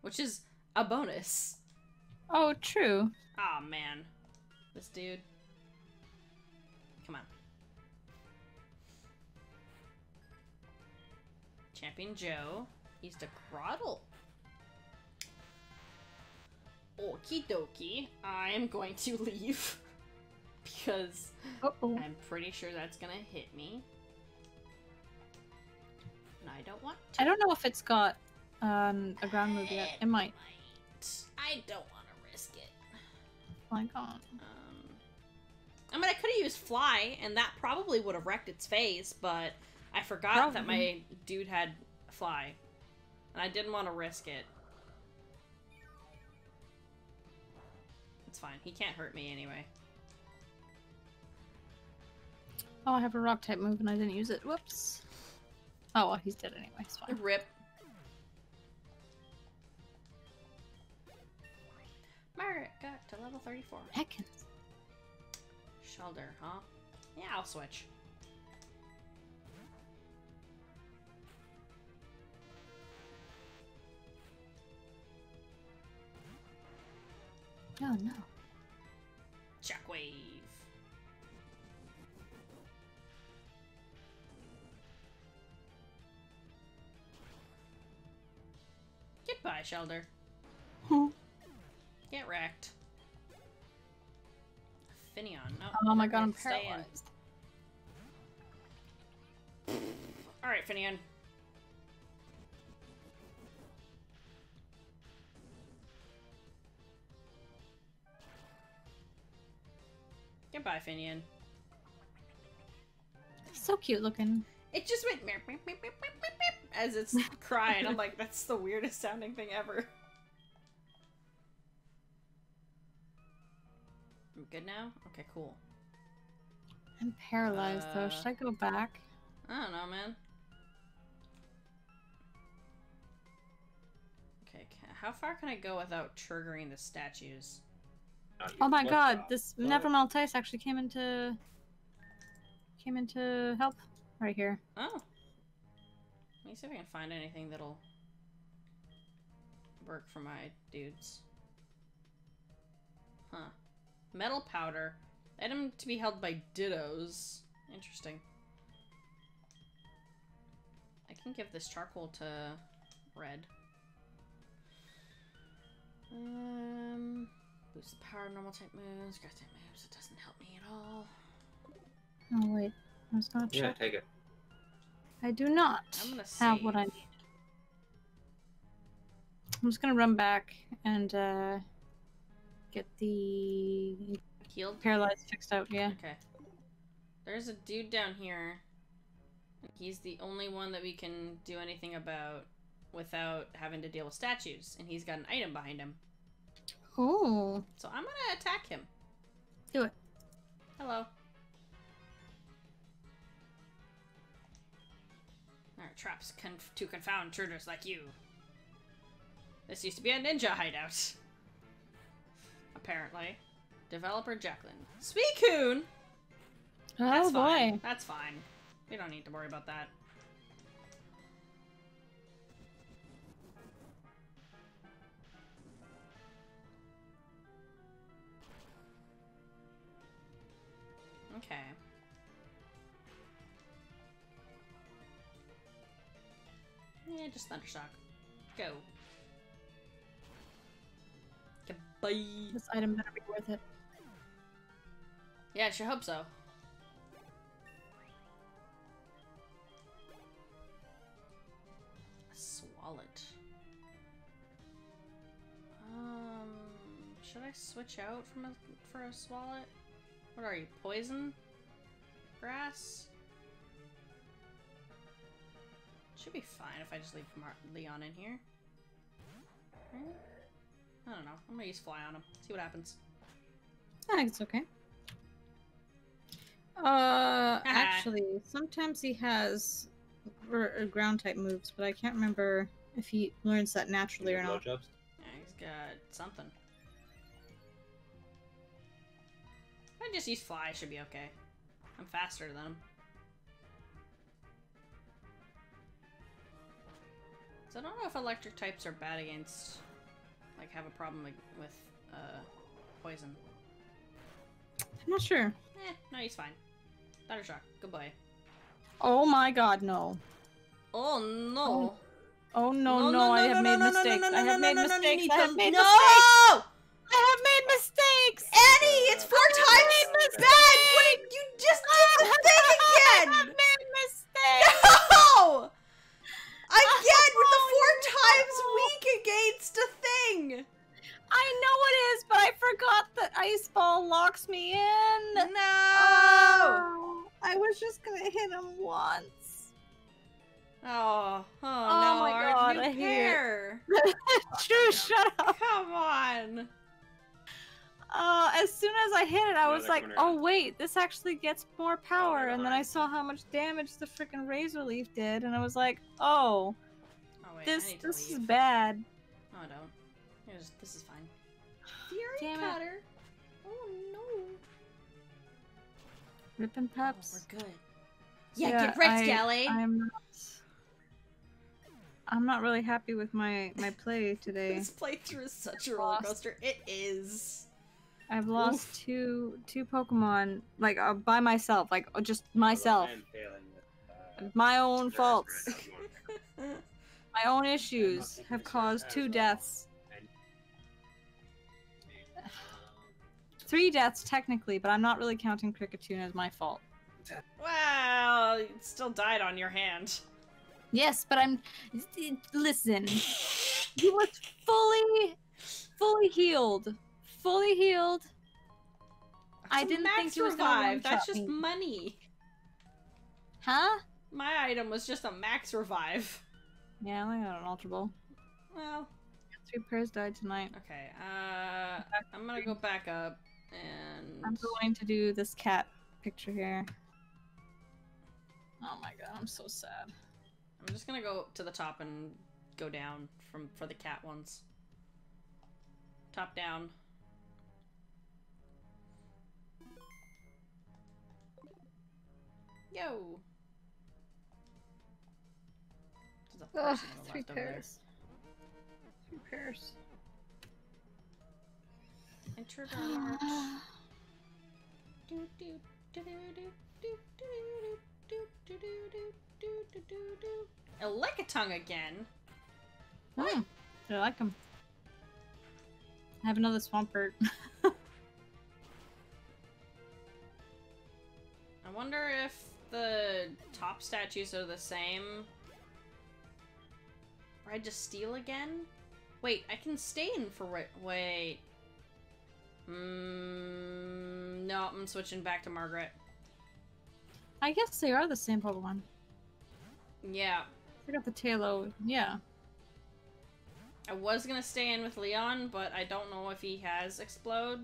Which is a bonus. Oh, true. Aw, oh, man. This dude. Come on. Champion Joe used a Groddle. Okie dokie, I'm going to leave because uh-oh. I'm pretty sure that's gonna hit me. And I don't want to. I don't know if it's got um, a ground move yet. It, it might. might. I don't want to risk it. My God. Um, I mean, I could have used Fly, and that probably would have wrecked its face, but I forgot probably. that my dude had Fly. And I didn't want to risk it. It's fine. He can't hurt me anyway. Oh, I have a rock type move and I didn't use it. Whoops. Oh, well, he's dead anyway. It's fine. Rip. Margaret got to level thirty-four. Heckins. Shoulder, huh? Yeah, I'll switch. Oh no. Shockwave. Goodbye, Shelder. Get wrecked. Finneon. No, oh my God, I'm paralyzed. Alright, Finneon. Goodbye, Finneon. So cute looking. It just went meep, meep, meep, meep, meep, meep, as it's crying. I'm like, that's the weirdest sounding thing ever. I'm good now? Okay, cool. I'm paralyzed uh, though. Should I go back? I don't know, man. Okay, how far can I go without triggering the statues? Oh my God! This Nevermeltice actually came into came into help right here. Oh, let me see if I can find anything that'll work for my dudes. Huh? Metal powder, item to be held by Dittos. Interesting. I can give this charcoal to Red. Um. Boost the power, normal type moves, grass type moves. It doesn't help me at all. Oh wait, I was not sure. Yeah, take it. I do not I'm gonna have save. what I need. I'm just gonna run back and uh, get the healed, paralyzed, fixed out. Yeah. Okay. There's a dude down here. He's the only one that we can do anything about without having to deal with statues, and he's got an item behind him. Ooh. So I'm gonna attack him. Do it. Hello. There are traps conf to confound intruders like you. This used to be a ninja hideout. Apparently. Developer Jacqueline. Suicune! Oh, that's boy. Fine. That's fine. We don't need to worry about that. Okay. Yeah, just Thundershock. Go. Goodbye. This item better be worth it. Yeah, I sure hope so. Swallow it. Um, should I switch out from a for a swallow? What are you, poison? Grass? Should be fine if I just leave Mar Leon in here. I don't know. I'm gonna use Fly on him. See what happens. I think it's okay. Uh, actually, sometimes he has ground type moves, but I can't remember if he learns that naturally or not. Yeah, he's got something. I just use Fly, should be okay. I'm faster than him. So I don't know if electric types are bad against, like, have a problem with, with uh, poison. I'm not sure. Eh, no, he's fine. Thundershock, good boy. Oh my god, no. Oh no. Oh, oh no, no, no, no, no, I have made mistakes. I have made mistakes. I have made mistakes. I have made mistakes! Annie, it's four I times bad! Wait, you just did the thing again! I have made mistakes! No! Again, oh, with the four no. times weak against a thing! I know it is, but I forgot that Ice Ball locks me in! No! Oh, I was just gonna hit him once. Oh, oh, oh no, my god, I hear. True, shut up! Come on! Uh, as soon as I hit it, I was like, oh wait, this actually gets more power, and then I saw how much damage the freaking Razor Leaf did, and I was like, oh, this this is bad. Oh, I don't. This is fine. Fury Cutter! Oh no! Rippin' Pups. We're good. Yeah, get wrecked, Galley! I'm not... I'm not really happy with my, my play today. This playthrough is such a rollercoaster. It is! I've lost Oof. two two Pokemon, like, uh, by myself, like, uh, just myself. I'm failing with, uh, my own faults. My own issues have caused two deaths. Three deaths, technically, but I'm not really counting Cricketune as my fault. Well, it still died on your hand. Yes, but I'm... Listen. He was fully, fully healed. Fully healed. That's I didn't think he was gonna That's just me. money. Huh? My item was just a max revive. Yeah, I only got an Ultra Ball. Well, three pairs died tonight. Okay. Uh, I'm gonna go back up and I'm going to do this cat picture here. Oh my god, I'm so sad. I'm just gonna go to the top and go down from for the cat ones. Top down. Yo! Ugh, three pairs. Three pairs. Enter the march. Do do do do do do do do do do do do do. Electabuzz again. What? I like him. I have another Swampert. I wonder if the top statues are the same. Or I just steal again? Wait, I can stay in for right. Wait. Mm, no, I'm switching back to Margaret. I guess they are the same Pokemon. Yeah. I got the Tailo. Yeah. I was gonna stay in with Leon, but I don't know if he has Explode.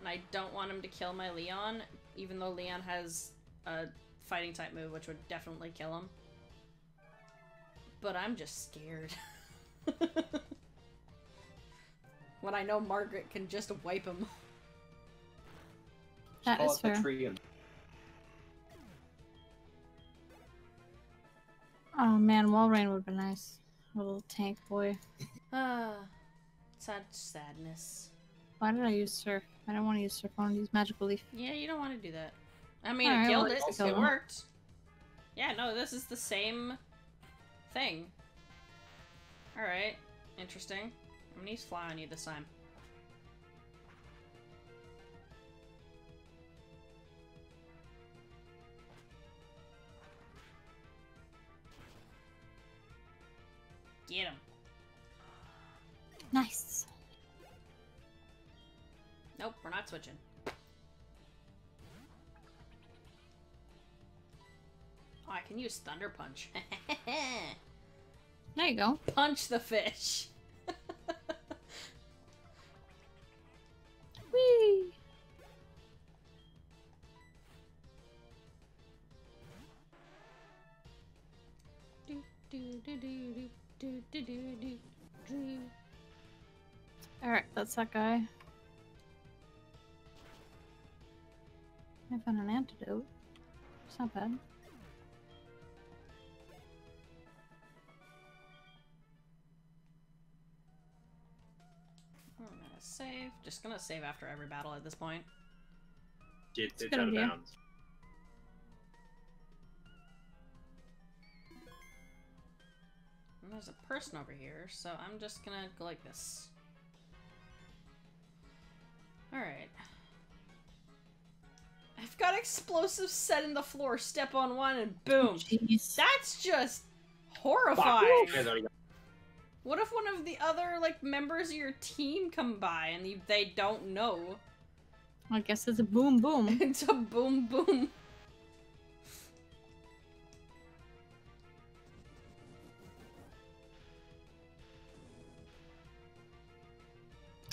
And I don't want him to kill my Leon, even though Leon has a fighting type move, which would definitely kill him. But I'm just scared. When I know Margaret can just wipe him. That is fair. Oh man, Walrein would be nice. Little tank boy. Ah, uh, such sadness. Why did I use Surf? I don't want to use Surf. I want to use Magical Leaf. Yeah, you don't want to do that. I mean, right, it killed it. It worked. Yeah, no, this is the same thing. Alright. Interesting. I'm gonna use Fly on you this time. Get him. Nice. Nope, we're not switching. Oh, I can use Thunder Punch. There you go. Punch the fish. Whee! Do, do, do, do, do. Do, do, do, do, do. Alright, that's that guy. I found an antidote. It's not bad. I'm gonna save. Just gonna save after every battle at this point. Get it's out of bounds. There's a person over here, so I'm just gonna go like this. Alright. I've got explosives set in the floor, step on one, and boom! Jeez. That's just horrifying! What if one of the other, like, members of your team come by and you, they don't know? I guess it's a boom boom. It's a boom boom.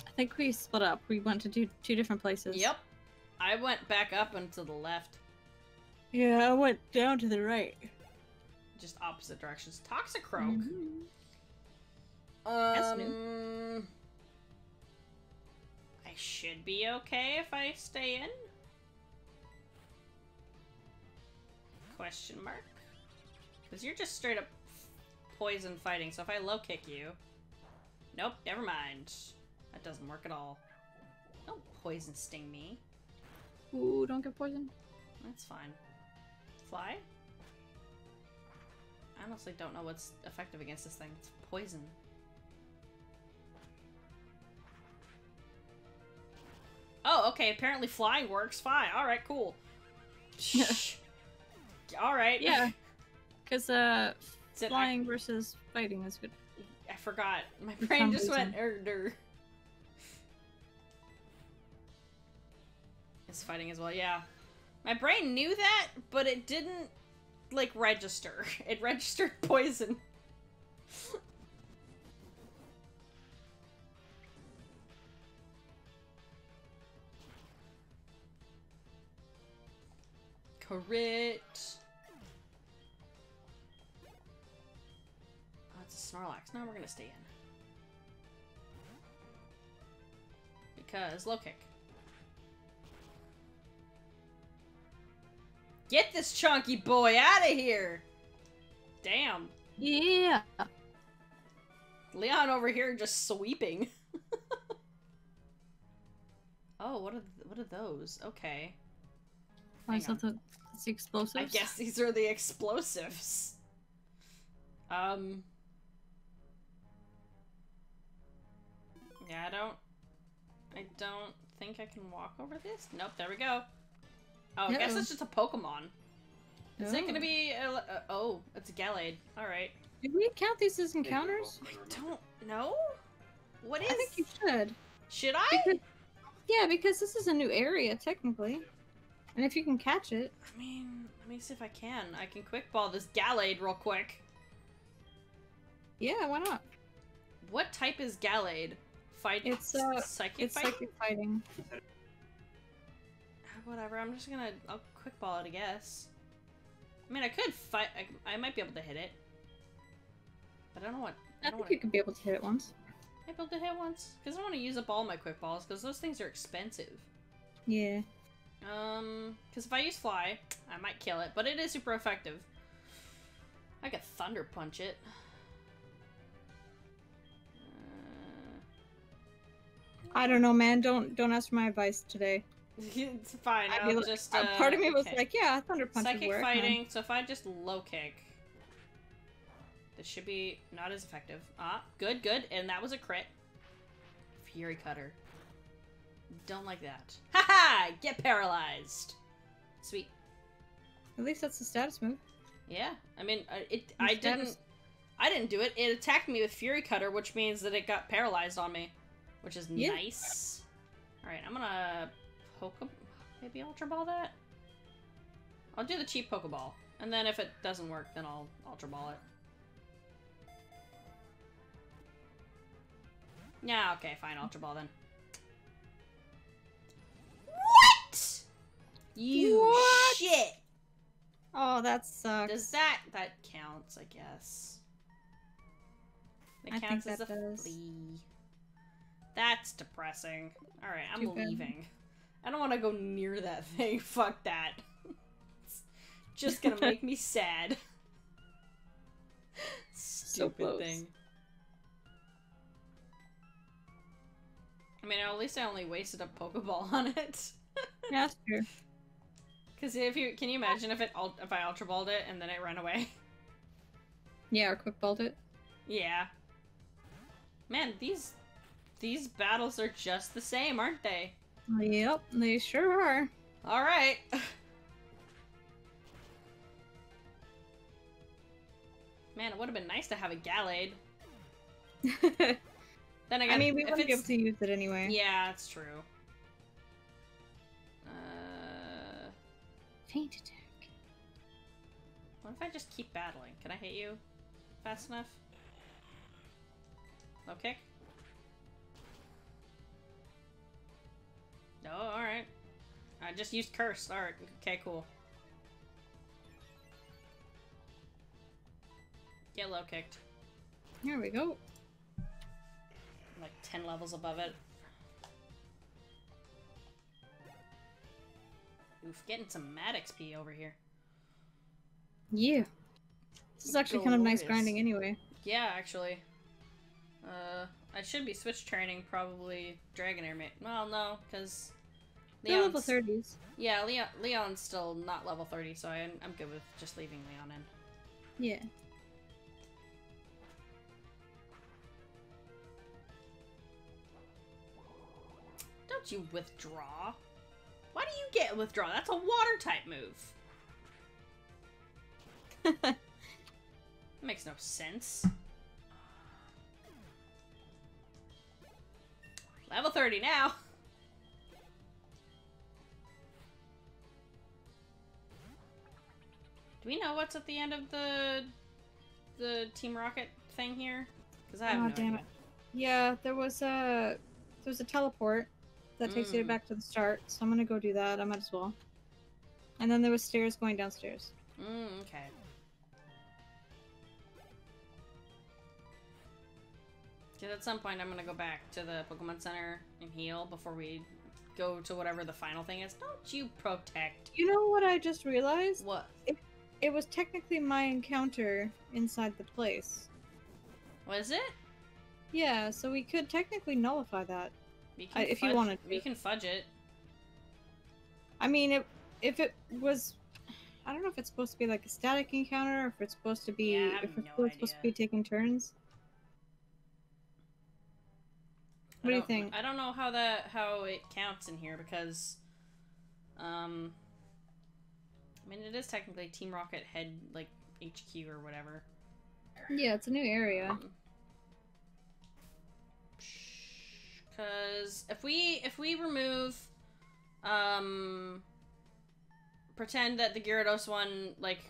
I think we split up. We went to do two different places. Yep. I went back up and to the left. Yeah, I went down to the right. Just opposite directions. Toxicroak. Mm-hmm. Um, That's new. I should be okay if I stay in? Question mark? Because you're just straight up poison fighting, so if I low kick you... Nope, never mind. That doesn't work at all. Don't poison sting me. Ooh, don't get poisoned. That's fine. Fly? I honestly don't know what's effective against this thing. It's poison. Oh, okay, apparently flying works. Fine. Alright, cool. Alright. Yeah. Because uh, flying versus fighting is good. I forgot. My brain just went erder. Is fighting as well, yeah. My brain knew that, but it didn't, like, register. It registered poison. Crit. Oh, it's a Snorlax. No, we're gonna stay in. Because low kick. Get this chunky boy out of here! Damn. Yeah. Leon over here just sweeping. Oh, what are what are those? Okay. Why is that the, that's the explosives? I guess these are the explosives. Um. Yeah, I don't. I don't think I can walk over this. Nope. There we go. Oh, I no. guess it's just a Pokemon. Is no. it gonna be... A, uh, oh, it's a Gallade. Alright. Did we count these as encounters? I don't know. What is... I think you should. Should I? Because, yeah, because this is a new area, technically. And if you can catch it... I mean, let me see if I can. I can Quick Ball this Gallade real quick. Yeah, why not? What type is Gallade? Fight... It's, uh, psychic it's fighting? Psychic fighting. Whatever, I'm just gonna- I'll Quick Ball it, I guess. I mean, I could fight- I, I might be able to hit it. But I don't know what- I, I don't think wanna, you could be able to hit it once. I able to hit once? Because I don't want to use up all my Quick Balls, because those things are expensive. Yeah. Um, because if I use Fly, I might kill it, but it is super effective. I could Thunder Punch it. I don't know, man. Don't don't ask for my advice today. It's fine. I'll like, just, uh, part of me was okay. like, yeah, Thunder Punch Psychic would work, fighting. Man. So if I just low kick, this should be not as effective. Ah, good, good, and that was a crit. Fury Cutter. Don't like that. Ha ha! Get paralyzed. Sweet. At least that's the status move. Yeah, I mean, it. The I status. didn't. I didn't do it. It attacked me with Fury Cutter, which means that it got paralyzed on me, which is yeah. nice. All right, I'm gonna. Poke- maybe Ultra Ball that? I'll do the cheap Pokeball. And then if it doesn't work, then I'll Ultra Ball it. Yeah, okay, fine, Ultra Ball then. What?! You what? Shit! Oh, that sucks. Does that- that counts, I guess. That I counts as that a does. flea. That's depressing. Alright, I'm Too leaving. Bad. I don't want to go near that thing. Fuck that. It's just gonna make me sad. Stupid so thing. I mean, at least I only wasted a Pokeball on it. Yeah, that's true. Because if you can you imagine if it if I Ultra Balled it and then it ran away? Yeah, or Quick Balled it. Yeah. Man, these these battles are just the same, aren't they? Yep, they sure are. Alright. Man, it would have been nice to have a Gallade. Then again, I mean, we wouldn't be able to use it anyway. Yeah, that's true. Uh... Faint attack. What if I just keep battling? Can I hit you fast enough? Low kick? Oh, alright. I just used Curse. Alright. Okay, cool. Get low kicked. There we go. Like ten levels above it. Oof, getting some mad X P over here. Yeah. This is actually Glorious. kind of nice grinding anyway. Yeah, actually. Uh, I should be switch training probably Dragonair mate. Well, no, because... Leon's... level thirties. Yeah, Leon, Leon's still not level thirty, so I, I'm good with just leaving Leon in. Yeah. Don't you withdraw? Why do you get withdraw? That's a water type move. That makes no sense. Level thirty now! Do we know what's at the end of the... the Team Rocket thing here? Because I have oh, no damn idea. It. Yeah, there was a... there was a teleport that takes mm. you back to the start, so I'm gonna go do that, I might as well. And then there was stairs going downstairs. Mm, okay. Because at some point I'm gonna go back to the Pokemon Center and heal before we go to whatever the final thing is. Don't you protect. You know what I just realized? What? It, it was technically my encounter inside the place. Was it? Yeah, so we could technically nullify that. We can uh, if fudge, you wanted to. We can fudge it. I mean, if, if it was... I don't know if it's supposed to be like a static encounter, or if it's supposed to be... Yeah, I have if no it's supposed idea. to be taking turns. What do you think? I don't know how that how it counts in here because, um, I mean it is technically Team Rocket head like H Q or whatever. Yeah, it's a new area. Um, Cause if we if we remove, um, pretend that the Gyarados one like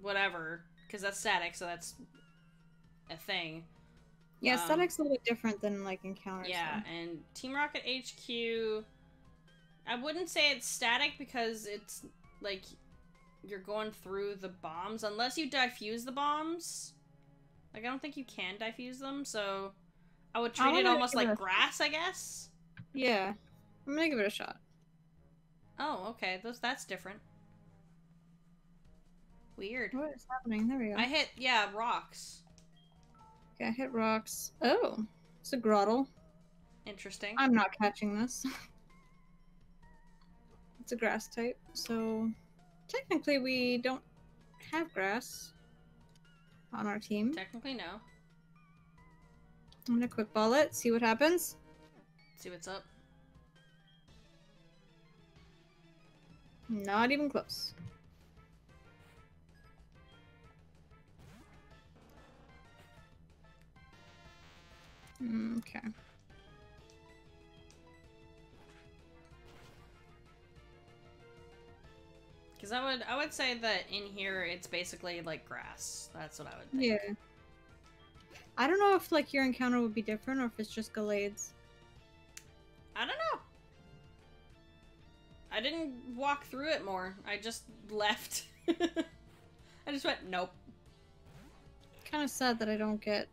whatever, because that's static, so that's a thing. Yeah, um, static's a little bit different than, like, encounters. Yeah, though. And Team Rocket H Q... I wouldn't say it's static because it's, like, you're going through the bombs. Unless you diffuse the bombs. Like, I don't think you can diffuse them, so... I would treat I it almost like it grass, I guess? Yeah. I'm gonna give it a shot. Oh, okay. Those, that's different. Weird. What is happening? There we go. I hit, yeah, rocks. Okay, I hit rocks. Oh, it's a Grottle. Interesting. I'm not catching this. It's a grass type, so technically we don't have grass on our team. Technically, no. I'm gonna quick ball it, see what happens. See what's up. Not even close. Okay. Because I would, I would say that in here it's basically like grass. That's what I would think. Yeah. I don't know if like your encounter would be different or if it's just Gallades. I don't know. I didn't walk through it more. I just left. I just went, nope. Kind of sad that I don't get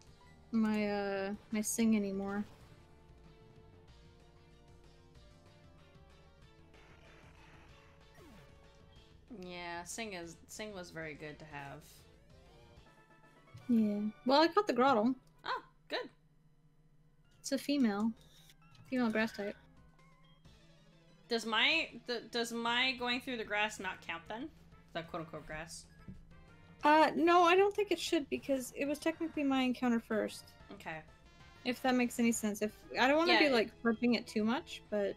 my uh my sing anymore. Yeah, Sing is Sing was very good to have. Yeah. Well, I caught the Grottle. Oh, good. It's a female, female grass type. Does my th does my going through the grass not count then? The quote unquote grass. Uh, no, I don't think it should because it was technically my encounter first. Okay. If that makes any sense. If I don't want to yeah. be like flipping it too much, but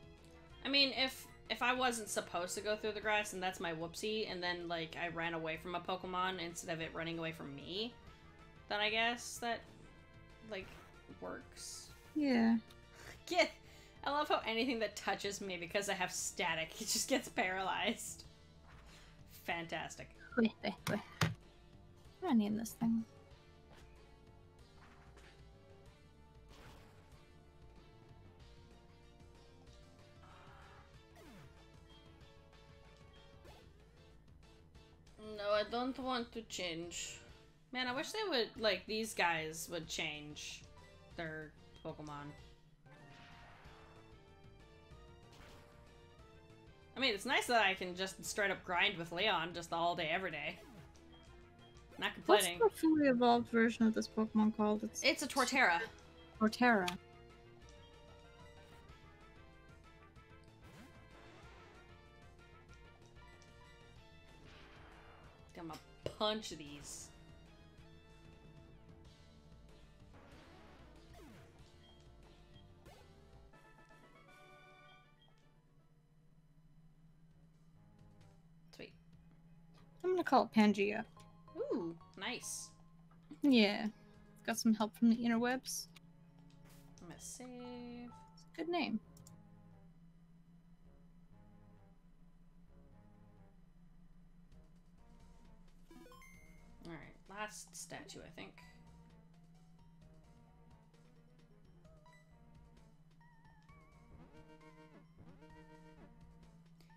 I mean, if. If I wasn't supposed to go through the grass, and that's my whoopsie, and then, like, I ran away from a Pokemon instead of it running away from me, then I guess that, like, works. Yeah. Yeah. I love how anything that touches me, because I have static, it just gets paralyzed. Fantastic. Wait, wait, wait. I'm gonna name this thing. No, I don't want to change. Man, I wish they would, like, these guys would change their Pokemon. I mean, it's nice that I can just straight up grind with Leon just all day, every day. Not complaining. What's the fully evolved version of this Pokemon called? It's, it's a Torterra. Torterra. I'm gonna punch these. Sweet. I'm gonna call it Pangea. Ooh, nice. Yeah. Got some help from the interwebs. I'm gonna save. It's a good name. Last statue, I think.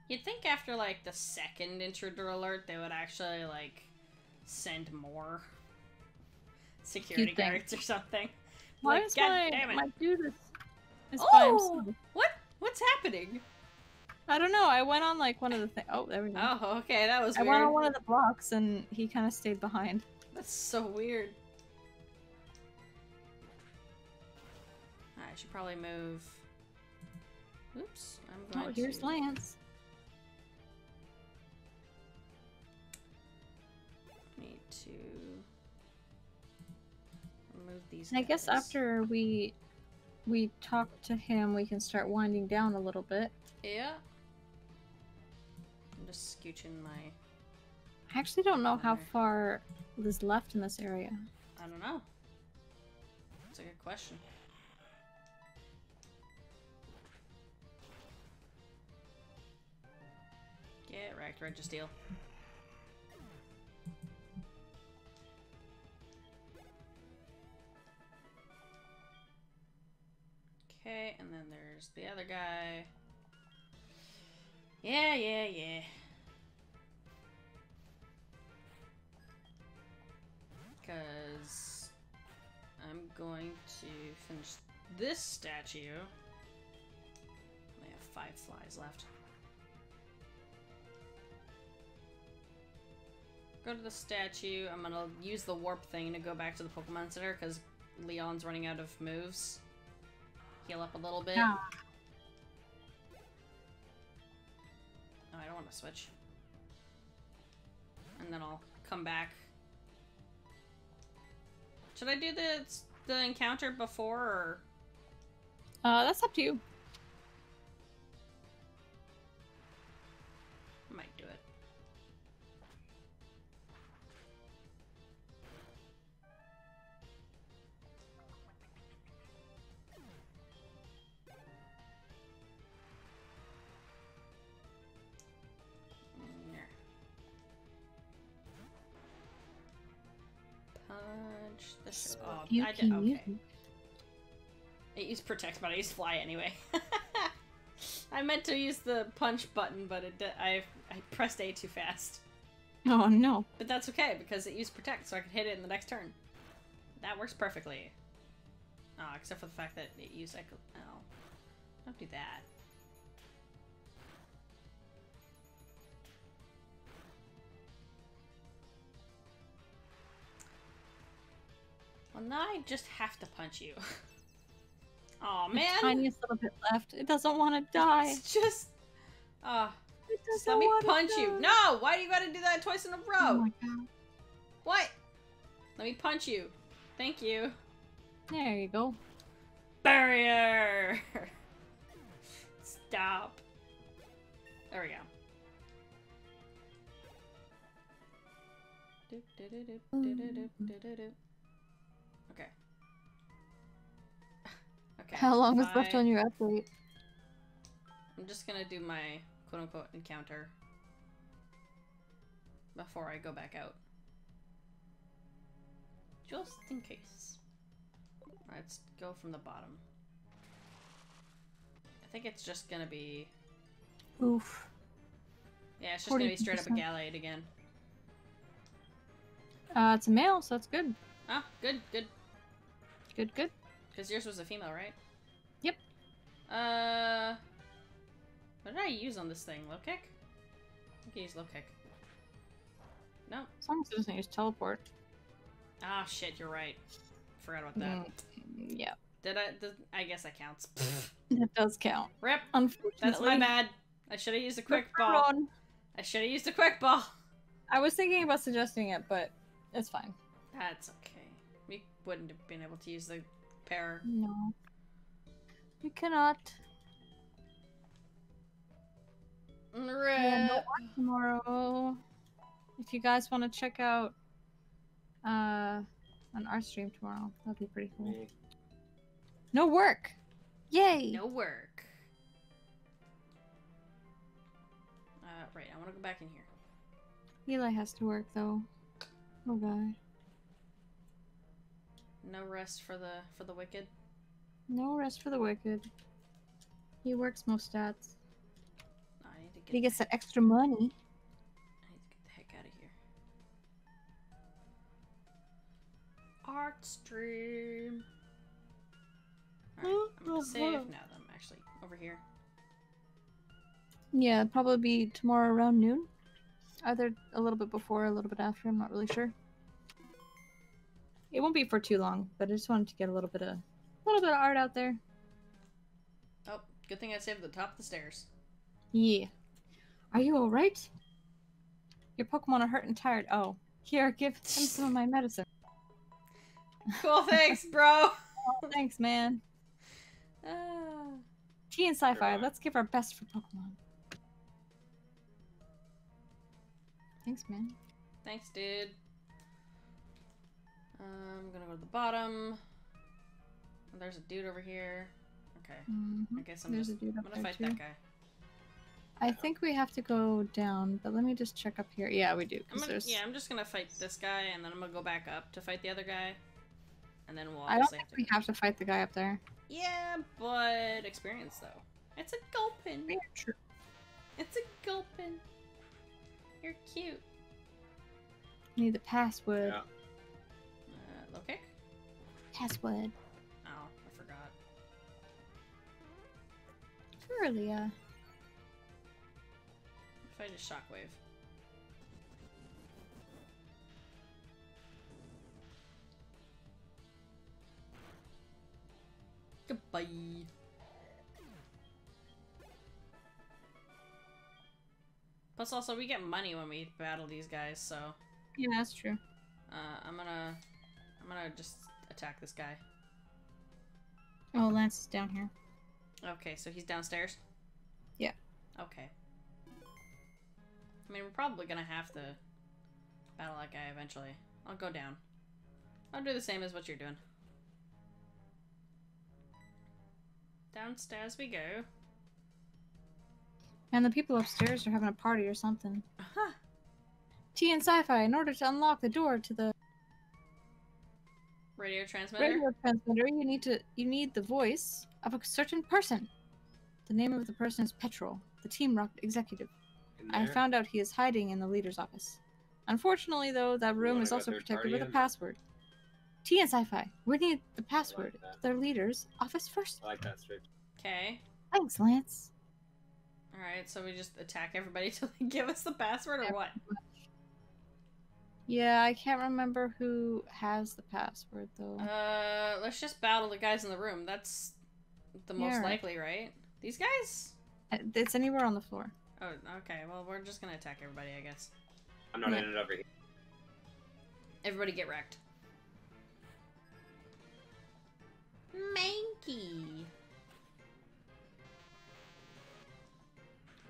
You'd think after, like, the second intruder alert, they would actually, like, send more security guards or something. Why like, is God my, damn it. my dude is, is oh! What? What's happening? I don't know. I went on, like, one of the things. Oh, there we go. Oh, okay. That was weird. I went on one of the blocks, and he kind of stayed behind. That's so weird. I should probably move. Oops, I'm going to... Oh, here's to... Lance. Need to... remove these and guys. I guess after we... we talk to him, we can start winding down a little bit. Yeah. I'm just scooching my... I actually don't know how far... is left in this area? I don't know. That's a good question. Get wrecked, Registeel. Okay, and then there's the other guy. Yeah, yeah, yeah. Because I'm going to finish this statue. I have five flies left. Go go to the statue. I'm gonna use the warp thing to go back to the Pokemon Center because Leon's running out of moves. Heal up a little bit. Yeah. Oh, I don't want to switch. And then I'll come back. Should I do the, the encounter before, or...? Uh, that's up to you. I might do it. The show. Oh, I did, okay. I used protect, but I used fly anyway. I meant to use the punch button, but it did, I I pressed A too fast. Oh no! But that's okay because it used protect, so I could hit it in the next turn. That works perfectly. Oh, except for the fact that it used echo. Oh, don't do that. Well, now I just have to punch you. Aw, oh, man! The tiniest little bit left. It doesn't want to die. It's just... Uh, it just let me punch die. you. No! Why do you gotta do that twice in a row? Oh my god. What? Let me punch you. Thank you. There you go. Barrier! Stop. There we go. Do, do, do, do, do, do, do, do, do. Okay. Okay. How long is left on your update? I'm just gonna do my quote-unquote encounter before I go back out. Just in case. Let's go from the bottom. I think it's just gonna be... Oof. Yeah, it's just forty percent. Gonna be straight up a Gallade again. Uh, it's a male, so that's good. Ah, good, good. Good, good. Because yours was a female, right? Yep. Uh, what did I use on this thing? Low kick? I can use low kick. No. As long as it doesn't use teleport. Ah, shit, you're right. Forgot about that. Mm, yeah. Did I? Did, I guess that counts. That does count. Rip. Unfortunately. That's my bad. I should have used a quick ball. On. I should have used a quick ball. I was thinking about suggesting it, but it's fine. That's okay. We wouldn't have been able to use the pair. No. We cannot. Yeah, no work tomorrow. If you guys want to check out uh, on our stream tomorrow, that'd be pretty cool. No work! Yay! No work. Uh, right, I want to go back in here. Eli has to work, though. Oh, God. No rest for the for the wicked. No rest for the wicked. He works most stats. No, I need to get he gets that extra money. I need to get the heck out of here. Art stream. Alright, I'm gonna save now that I'm actually over here. Yeah, it'll probably be tomorrow around noon. Either a little bit before, a little bit after, I'm not really sure. It won't be for too long, but I just wanted to get a little bit of, a little bit of art out there. Oh, good thing I saved the top of the stairs. Yeah. Are you all right? Your Pokemon are hurt and tired. Oh, here, give them some of my medicine. Cool, thanks, bro. Oh, thanks, man. Uh, Tea and Sci-Fi. Let's give our best for Pokemon. Thanks, man. Thanks, dude. I'm gonna go to the bottom. There's a dude over here. Okay. Mm-hmm. I guess I'm There's just I'm gonna fight too. that guy. I oh. think we have to go down, but let me just check up here. Yeah, we do. I'm gonna, yeah, I'm just gonna fight this guy, and then I'm gonna go back up to fight the other guy, and then we'll. I don't think have to we go. have to fight the guy up there. Yeah, but experience though. It's a Gulpin. Yeah, true. It's a Gulpin. You're cute. Need the password. Yeah. Okay. Password. Oh, I forgot. Earlier. If I just shockwave. Bye. Plus, also, we get money when we battle these guys, so... Yeah, that's true. Uh, I'm gonna... I'm gonna just attack this guy. Oh, Lance is down here. Okay, so he's downstairs? Yeah. Okay. I mean, we're probably gonna have to battle that guy eventually. I'll go down. I'll do the same as what you're doing. Downstairs we go. And the people upstairs are having a party or something. Uh-huh. T and Sci-Fi, in order to unlock the door to the radio transmitter. Radio transmitter, you need to you need the voice of a certain person. The name of the person is Petrol, the Team Rocket executive. I found out he is hiding in the leader's office. Unfortunately, though, that room is also protected with a password. T and Sci-Fi, we need the password to their leader's office first. I like that straight. Okay. Thanks, Lance. Alright, so we just attack everybody till they give us the password, or what? Yeah, I can't remember who has the password, though. Uh, let's just battle the guys in the room. That's the most yeah. likely, right? These guys? It's anywhere on the floor. Oh, okay. Well, we're just gonna attack everybody, I guess. I'm not yeah. in it over here. Everybody get wrecked. Mankey!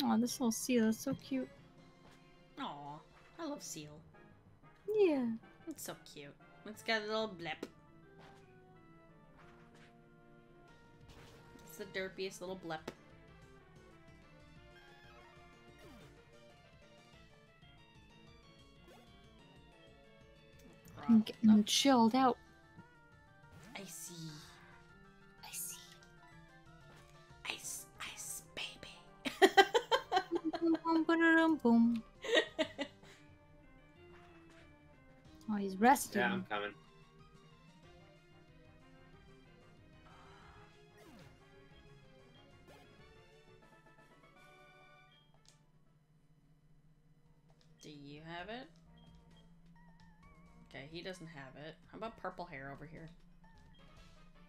Oh, this little seal is so cute. Aw, I love seal. Yeah. It's so cute. It's got a little blip. It's the derpiest little blip. I'm getting oh. chilled out. I see. I see. Ice, ice, baby. Boom, boom, boom. Oh, he's resting. Yeah, I'm coming. Do you have it? Okay, he doesn't have it. How about purple hair over here?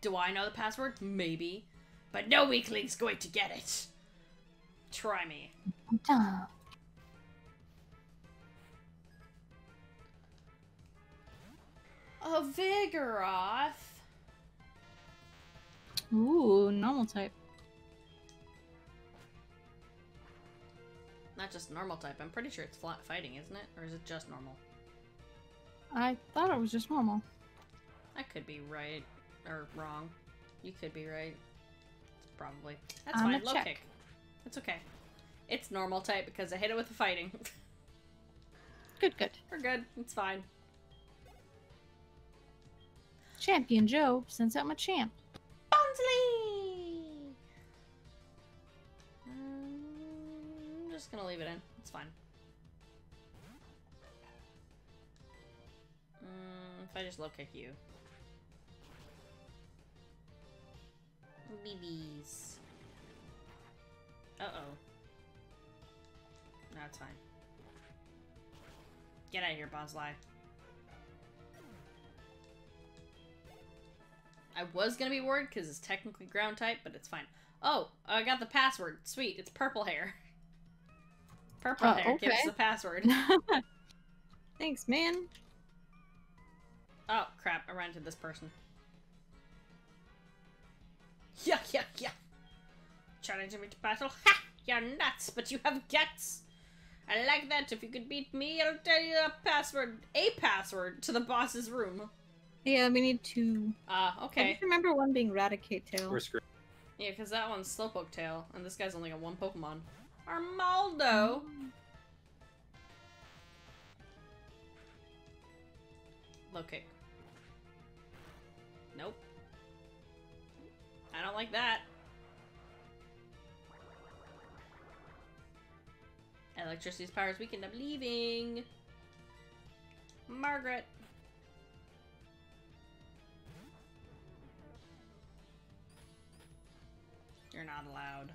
Do I know the password? Maybe. But no weakling's going to get it! Try me. Duh. A Vigoroth. Ooh, normal type. Not just normal type. I'm pretty sure it's flat fighting, isn't it? Or is it just normal? I thought it was just normal. I could be right or wrong. You could be right. Probably. That's I'm fine. Low check. Kick. That's okay. It's normal type because I hit it with the fighting. Good, good. We're good. It's fine. Champion Joe sends out my champ. Bonsley! I'm just gonna leave it in. It's fine. Mm, if I just low kick you. B Bs. Uh-oh. No, it's fine. Get out of here, Bonsley. I was gonna be worried because it's technically ground type, but it's fine. Oh, I got the password. Sweet, it's purple hair. Purple oh, hair okay. gives the password. Thanks, man. Oh, crap. I ran into this person. Yeah, yeah, yeah. Challenging me to battle? Ha! You're nuts, but you have guts. I like that. If you could beat me, I'll tell you a password. A password to the boss's room. Yeah, we need two. Ah, uh, okay. I just remember one being Raticate Tail. We're screwed. Yeah, because that one's Slowpoke Tail, and this guy's only got one Pokemon. Armaldo! Mm. Low kick. Nope. I don't like that. Electricity's power is weakened. I'm leaving. Margaret. You're not allowed.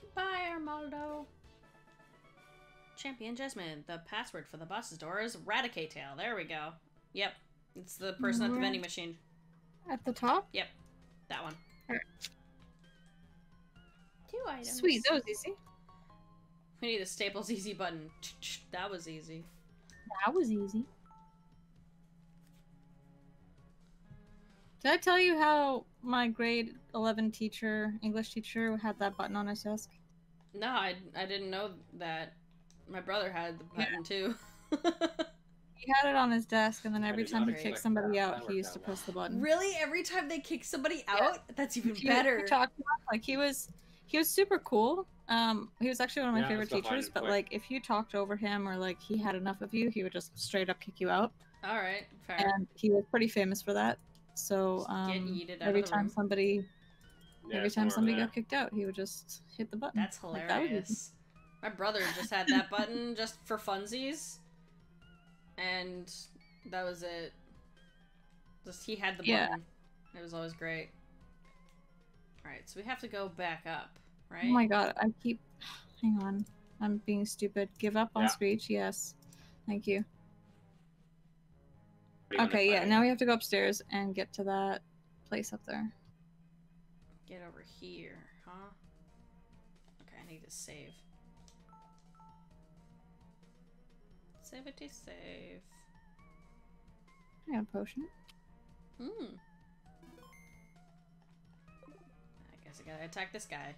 Goodbye, Armaldo. Champion Jasmine. The password for the boss's door is Raticate Tail. There we go. Yep. It's the person at the vending machine. At the top? Yep. That one. Alright. Two items. Sweet, that was easy. We need a Staples Easy button. That was easy. That was easy. Did I tell you how my grade eleven teacher, English teacher, had that button on his desk? No, I, I didn't know that. My brother had the button, yeah. too. He had it on his desk, and then every time he kicked somebody that. out, that he used to well. press the button. Really? Every time they kick somebody out? Yeah. That's even he, better. He talked about, like, he was, he was super cool. Um, he was actually one of my yeah, favorite teachers, but, quick. like, if you talked over him or, like, he had enough of you, he would just straight up kick you out. All right, fair. And he was pretty famous for that. So, um, get every time room. somebody, yeah, every time somebody got kicked out, he would just hit the button. That's hilarious. Like, that was my brother just had that button just for funsies, and that was it. Just he had the yeah. button. It was always great. All right, so we have to go back up, right? Oh my god, I keep. Hang on, I'm being stupid. Give up on yeah. speech. Yes, thank you. Okay, yeah. Now we have to go upstairs and get to that place up there. Get over here, huh? Okay, I need to save. Save it to save. I got a potion. Hmm. I guess I gotta attack this guy.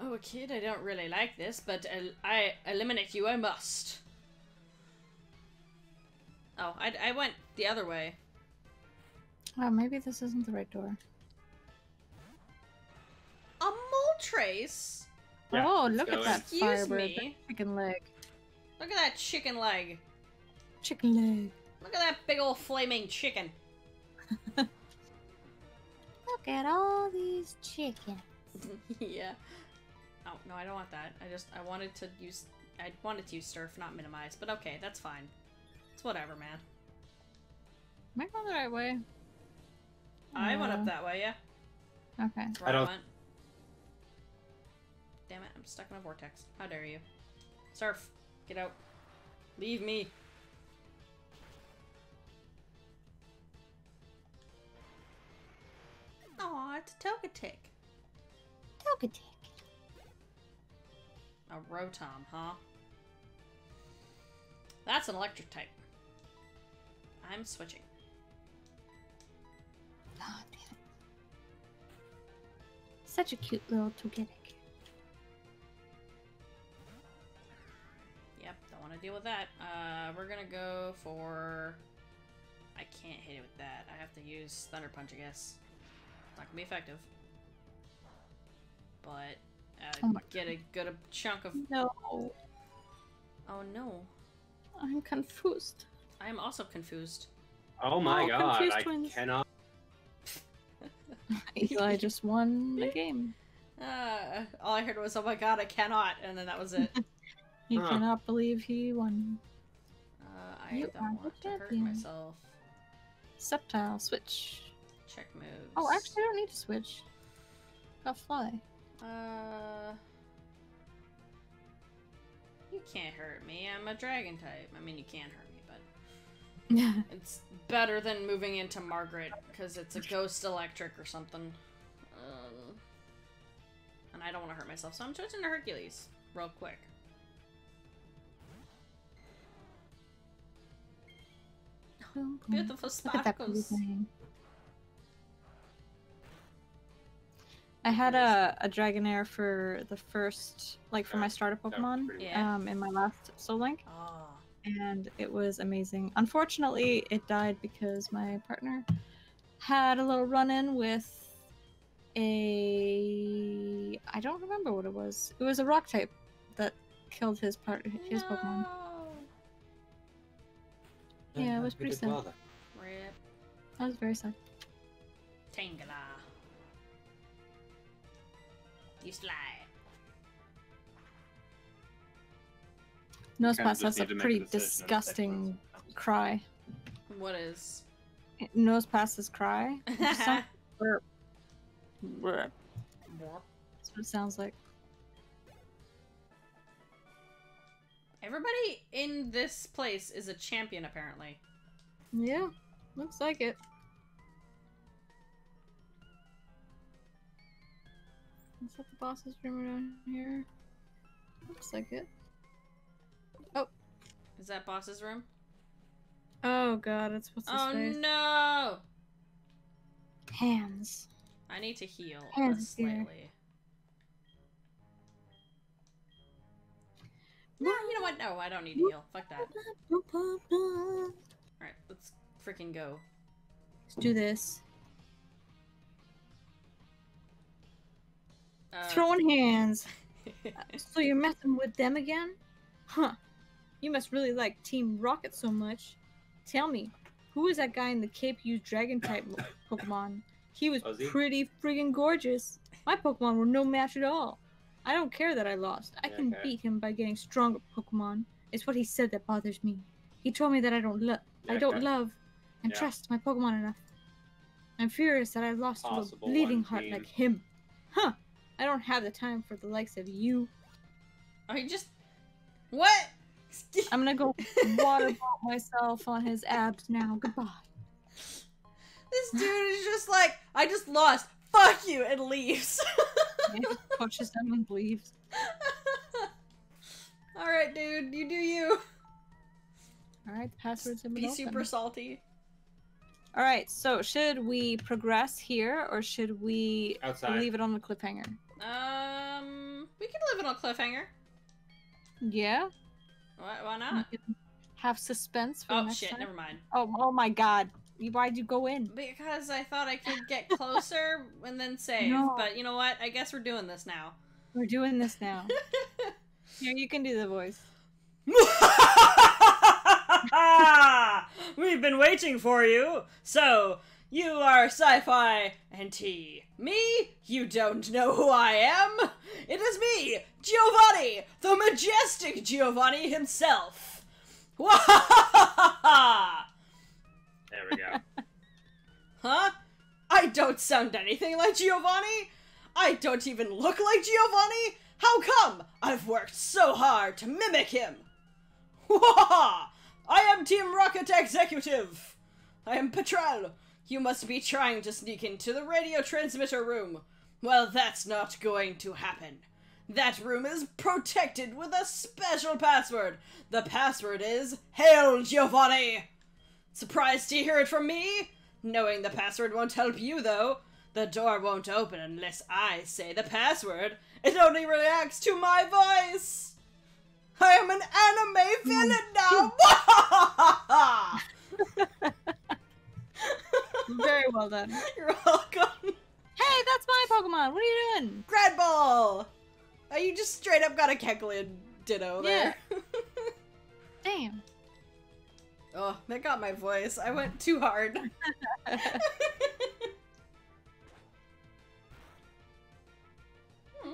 Oh, kid, I don't really like this, but el- I eliminate you, I must. Oh, I, I went the other way. Oh, maybe this isn't the right door. A Moltres? Yeah, oh, look at that firebird, that chicken leg. Look at that chicken leg. Chicken leg. Look at that big old flaming chicken. Look at all these chickens. Yeah. Oh, no, I don't want that. I just, I wanted to use, I wanted to use Surf, not minimize, but okay, that's fine. It's whatever, man. Am I going the right way? I no. went up that way, yeah. Okay. That's where I don't... I went. Damn it, I'm stuck in a vortex. How dare you. Surf! Get out. Leave me. Aw, it's a Togetic. Togetic. A Rotom, huh? That's an electric type. I'm switching. Oh, damn it. Such a cute little Togetic. Yep, don't want to deal with that. Uh, we're gonna go for... I can't hit it with that. I have to use Thunder Punch, I guess. It's not gonna be effective. But... Uh, oh get a good a chunk of... No. Oh no. I'm confused. I am also confused. Oh my oh, god, I twins. cannot. Eli just won the game. Uh, all I heard was, oh my god, I cannot, and then that was it. He huh. cannot believe he won. Uh, I you don't want to hurt myself. Septile, switch. Check moves. Oh, actually, I don't need to switch. I'll fly. Uh... You can't hurt me, I'm a dragon type. I mean, you can hurt me, but... Yeah. It's better than moving into Margaret, because it's a ghost electric or something. Um, and I don't want to hurt myself, so I'm switching to Hercules. Real quick. Oh, beautiful sparkles. I had a, a Dragonair for the first, like, for yeah, my starter Pokemon yeah. um, in my last Soul Link, oh. and it was amazing. Unfortunately, it died because my partner had a little run-in with a... I don't remember what it was. It was a rock type that killed his part his no. Pokemon. Yeah, yeah, it was pretty sad. Well, Rip. That was very sad. Tangela. You slide. Nose Pass has a pretty a disgusting cry. What is? Nose Pass's cry. That's what it sounds like. Everybody in this place is a champion, apparently. Yeah, looks like it. Is that the boss's room down here? Looks like it. Oh. Is that boss's room? Oh god, it's what's his oh, face. Oh no! Hands. I need to heal Hands slightly. No, you know what? No, I don't need to heal. Fuck that. Alright, let's freaking go. Let's do this. Uh, Throwing hands. So you're messing with them again? Huh. You must really like Team Rocket so much. Tell me, who is that guy in the cape you dragon-type Pokemon? He was Ozzy? Pretty friggin' gorgeous. My Pokemon were no match at all. I don't care that I lost. I yeah, can okay. beat him by getting stronger Pokemon. It's what he said that bothers me. He told me that I don't love, yeah, I don't okay. love, and yeah. trust my Pokemon enough. I'm furious that I lost to a bleeding heart team. like him. Huh? I don't have the time for the likes of you. I just what? I'm gonna go water myself on his abs now. Goodbye. This dude is just like, I just lost. Fuck you, and leaves. He just pushes them and leaves. Alright, dude, you do you. Alright, the passwords have been Be open. super salty. Alright, so should we progress here or should we Outside. leave it on the cliffhanger? Um, we can leave it on a cliffhanger. Yeah? Why, why not? Have suspense for oh, next shit, time. Never mind. Oh, oh my god. Why'd you go in? Because I thought I could get closer and then save. No. But you know what? I guess we're doing this now. We're doing this now. Here, you can do the voice. We've been waiting for you. So, you are Sci-Fi and Tea. Me? You don't know who I am? It is me, Giovanni, the majestic Giovanni himself. There we go. Huh? I don't sound anything like Giovanni? I don't even look like Giovanni? How come? I've worked so hard to mimic him! I am Team Rocket Executive! I am Patrol! You must be trying to sneak into the radio transmitter room. Well, that's not going to happen. That room is protected with a special password. The password is Hail Giovanni! Surprised to hear it from me? Knowing the password won't help you, though. The door won't open unless I say the password. It only reacts to my voice. I am an anime villain now. Very well done. You're welcome. Hey, that's my Pokemon. What are you doing? Grad ball. Oh, you just straight up got a Kecleon ditto yeah. there. Damn. Oh, that got my voice. I went too hard. hmm.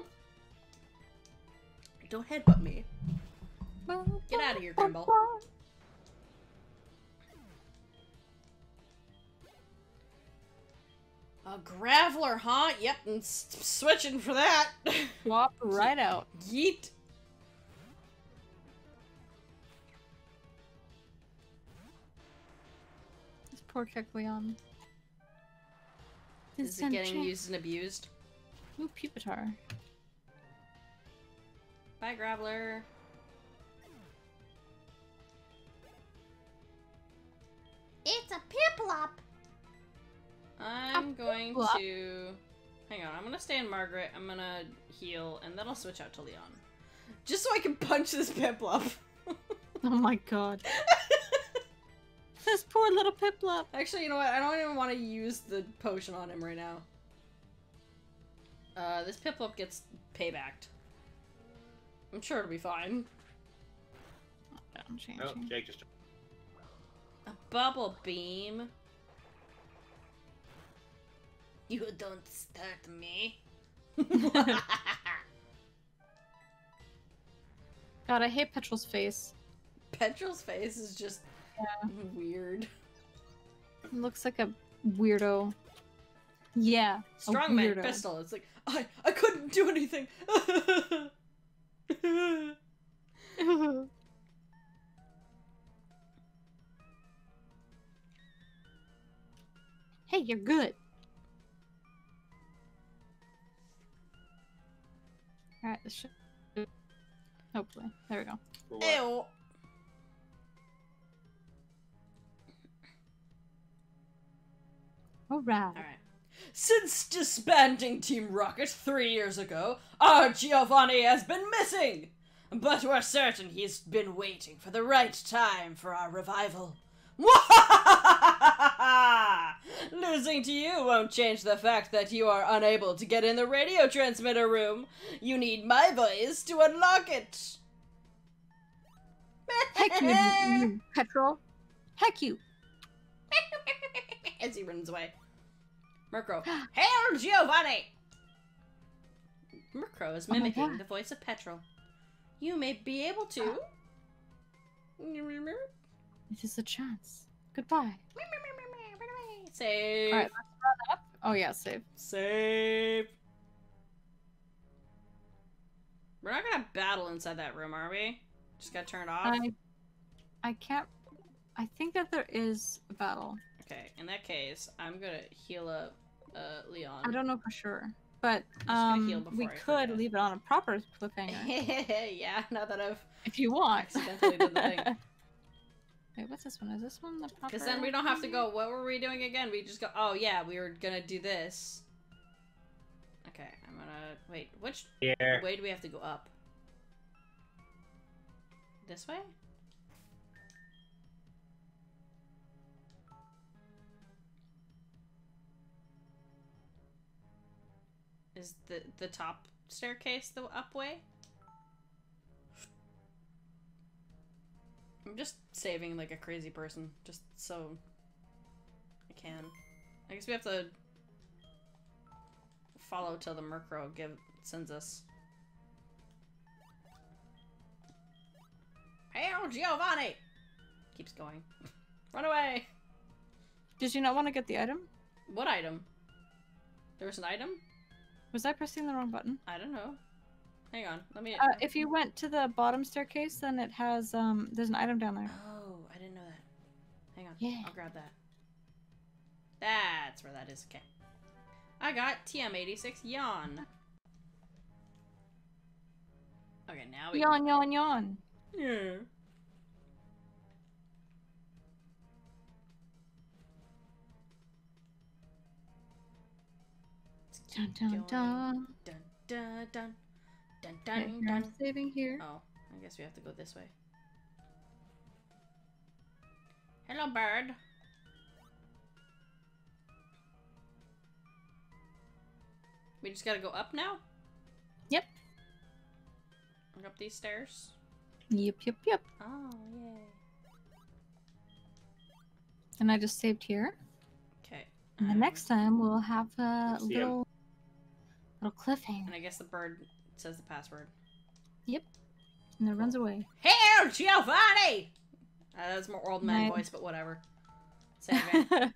Don't headbutt me. Get out of here, Grimble. A Graveler, huh? Yep, and switching for that. Swap right out. Yeet. Poor Kecleon. Is it getting used and abused? Ooh, Pupitar. Bye, Graveler. It's a Piplup! I'm a going Piplup. to... Hang on, I'm gonna stay in Margaret, I'm gonna heal, and then I'll switch out to Leon. Just so I can punch this Piplup. Oh my god. This poor little Piplup. Actually, you know what? I don't even want to use the potion on him right now. Uh, this Piplup gets paybacked. I'm sure it'll be fine. I'm changing. Oh, Jake just... A bubble beam. You don't start me. God, I hate Petrel's face. Petrel's face is just... Yeah. Weird. Looks like a weirdo. Yeah. Strongman pistol. It's like I I couldn't do anything. Hey, you're good. Alright, this should... Hopefully. There we go. Ew! Alright. Alright. Since disbanding Team Rocket three years ago, our Giovanni has been missing! But we're certain he's been waiting for the right time for our revival. Losing to you won't change the fact that you are unable to get in the radio transmitter room. You need my voice to unlock it. Heck you, you petrol. Heck you. As he runs away. Murkrow. Hail Giovanni! Murkrow is mimicking oh the voice of Petrol. You may be able to. Uh, it is a chance. Goodbye. Save. All right, let's run up. Oh yeah, save. Save. We're not gonna battle inside that room, are we? Just got turned off. I, I can't. I think that there is a battle. Okay, in that case, I'm gonna heal up uh, Leon. I don't know for sure. But um, we I could leave it on a proper cliffhanger. Yeah, now that I've if you want, accidentally did the thing. Wait, what's this one? Is this one the proper? Because then we don't have to go. What were we doing again? We just go. Oh yeah, we were gonna do this. Okay, I'm gonna wait. Which yeah. way do we have to go up? This way. Is the the top staircase the up way? I'm just saving like a crazy person, just so I can. I guess we have to follow till the Murkrow give sends us. Hey, Giovanni! Keeps going. Run away! Did you not want to get the item? What item? There was an item? Was I pressing the wrong button? I don't know. Hang on, let me... Uh, if you went to the bottom staircase, then it has, um, there's an item down there. Oh, I didn't know that. Hang on, yeah. I'll grab that. That's where that is, okay. I got T M eighty-six yawn. Okay, now we... Yawn, can... yawn, yawn. Yeah. Dun dun dun. Dun dun dun dun dun dun. I'm saving here. Oh, I guess we have to go this way. Hello, bird. We just gotta go up now? Yep. Up these stairs? Yep, yep, yep. Oh, yay. And I just saved here. Okay. And the next time we'll have a little... Little cliffhanger. And I guess the bird says the password. Yep. And then runs away. Hail Giovanni! Uh, that's more old man voice, but whatever. Save it.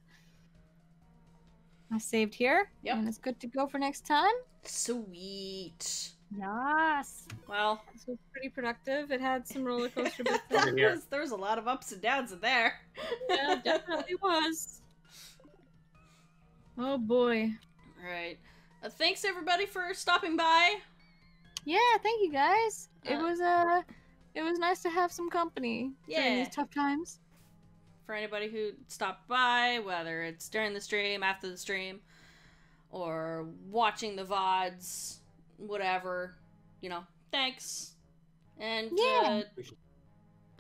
I saved here. Yep. And it's good to go for next time. Sweet. Yes. Well. This was pretty productive. It had some roller coaster bits. That was, there was a lot of ups and downs in there. Yeah, definitely was. Oh boy. Alright. Uh, thanks everybody for stopping by. Yeah, thank you guys. Uh, it was uh, it was nice to have some company yeah. during these tough times. For anybody who stopped by, whether it's during the stream, after the stream, or watching the V O Ds, whatever, you know, thanks. And yeah.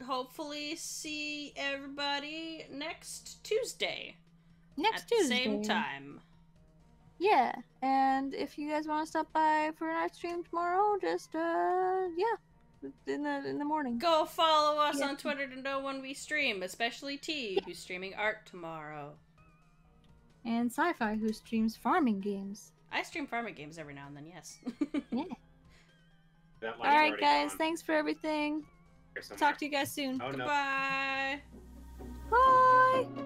uh, hopefully see everybody next Tuesday. Next at Tuesday. At the same time. Yeah, and if you guys want to stop by for a night stream tomorrow, just, uh, yeah, in the in the morning. Go follow us yeah. on Twitter to know when we stream, especially T, yeah. who's streaming art tomorrow. And Sci-Fi, who streams farming games. I stream farming games every now and then, yes. Yeah. That All right, guys, gone. Thanks for everything. Talk to you guys soon. Oh, goodbye. No. Bye.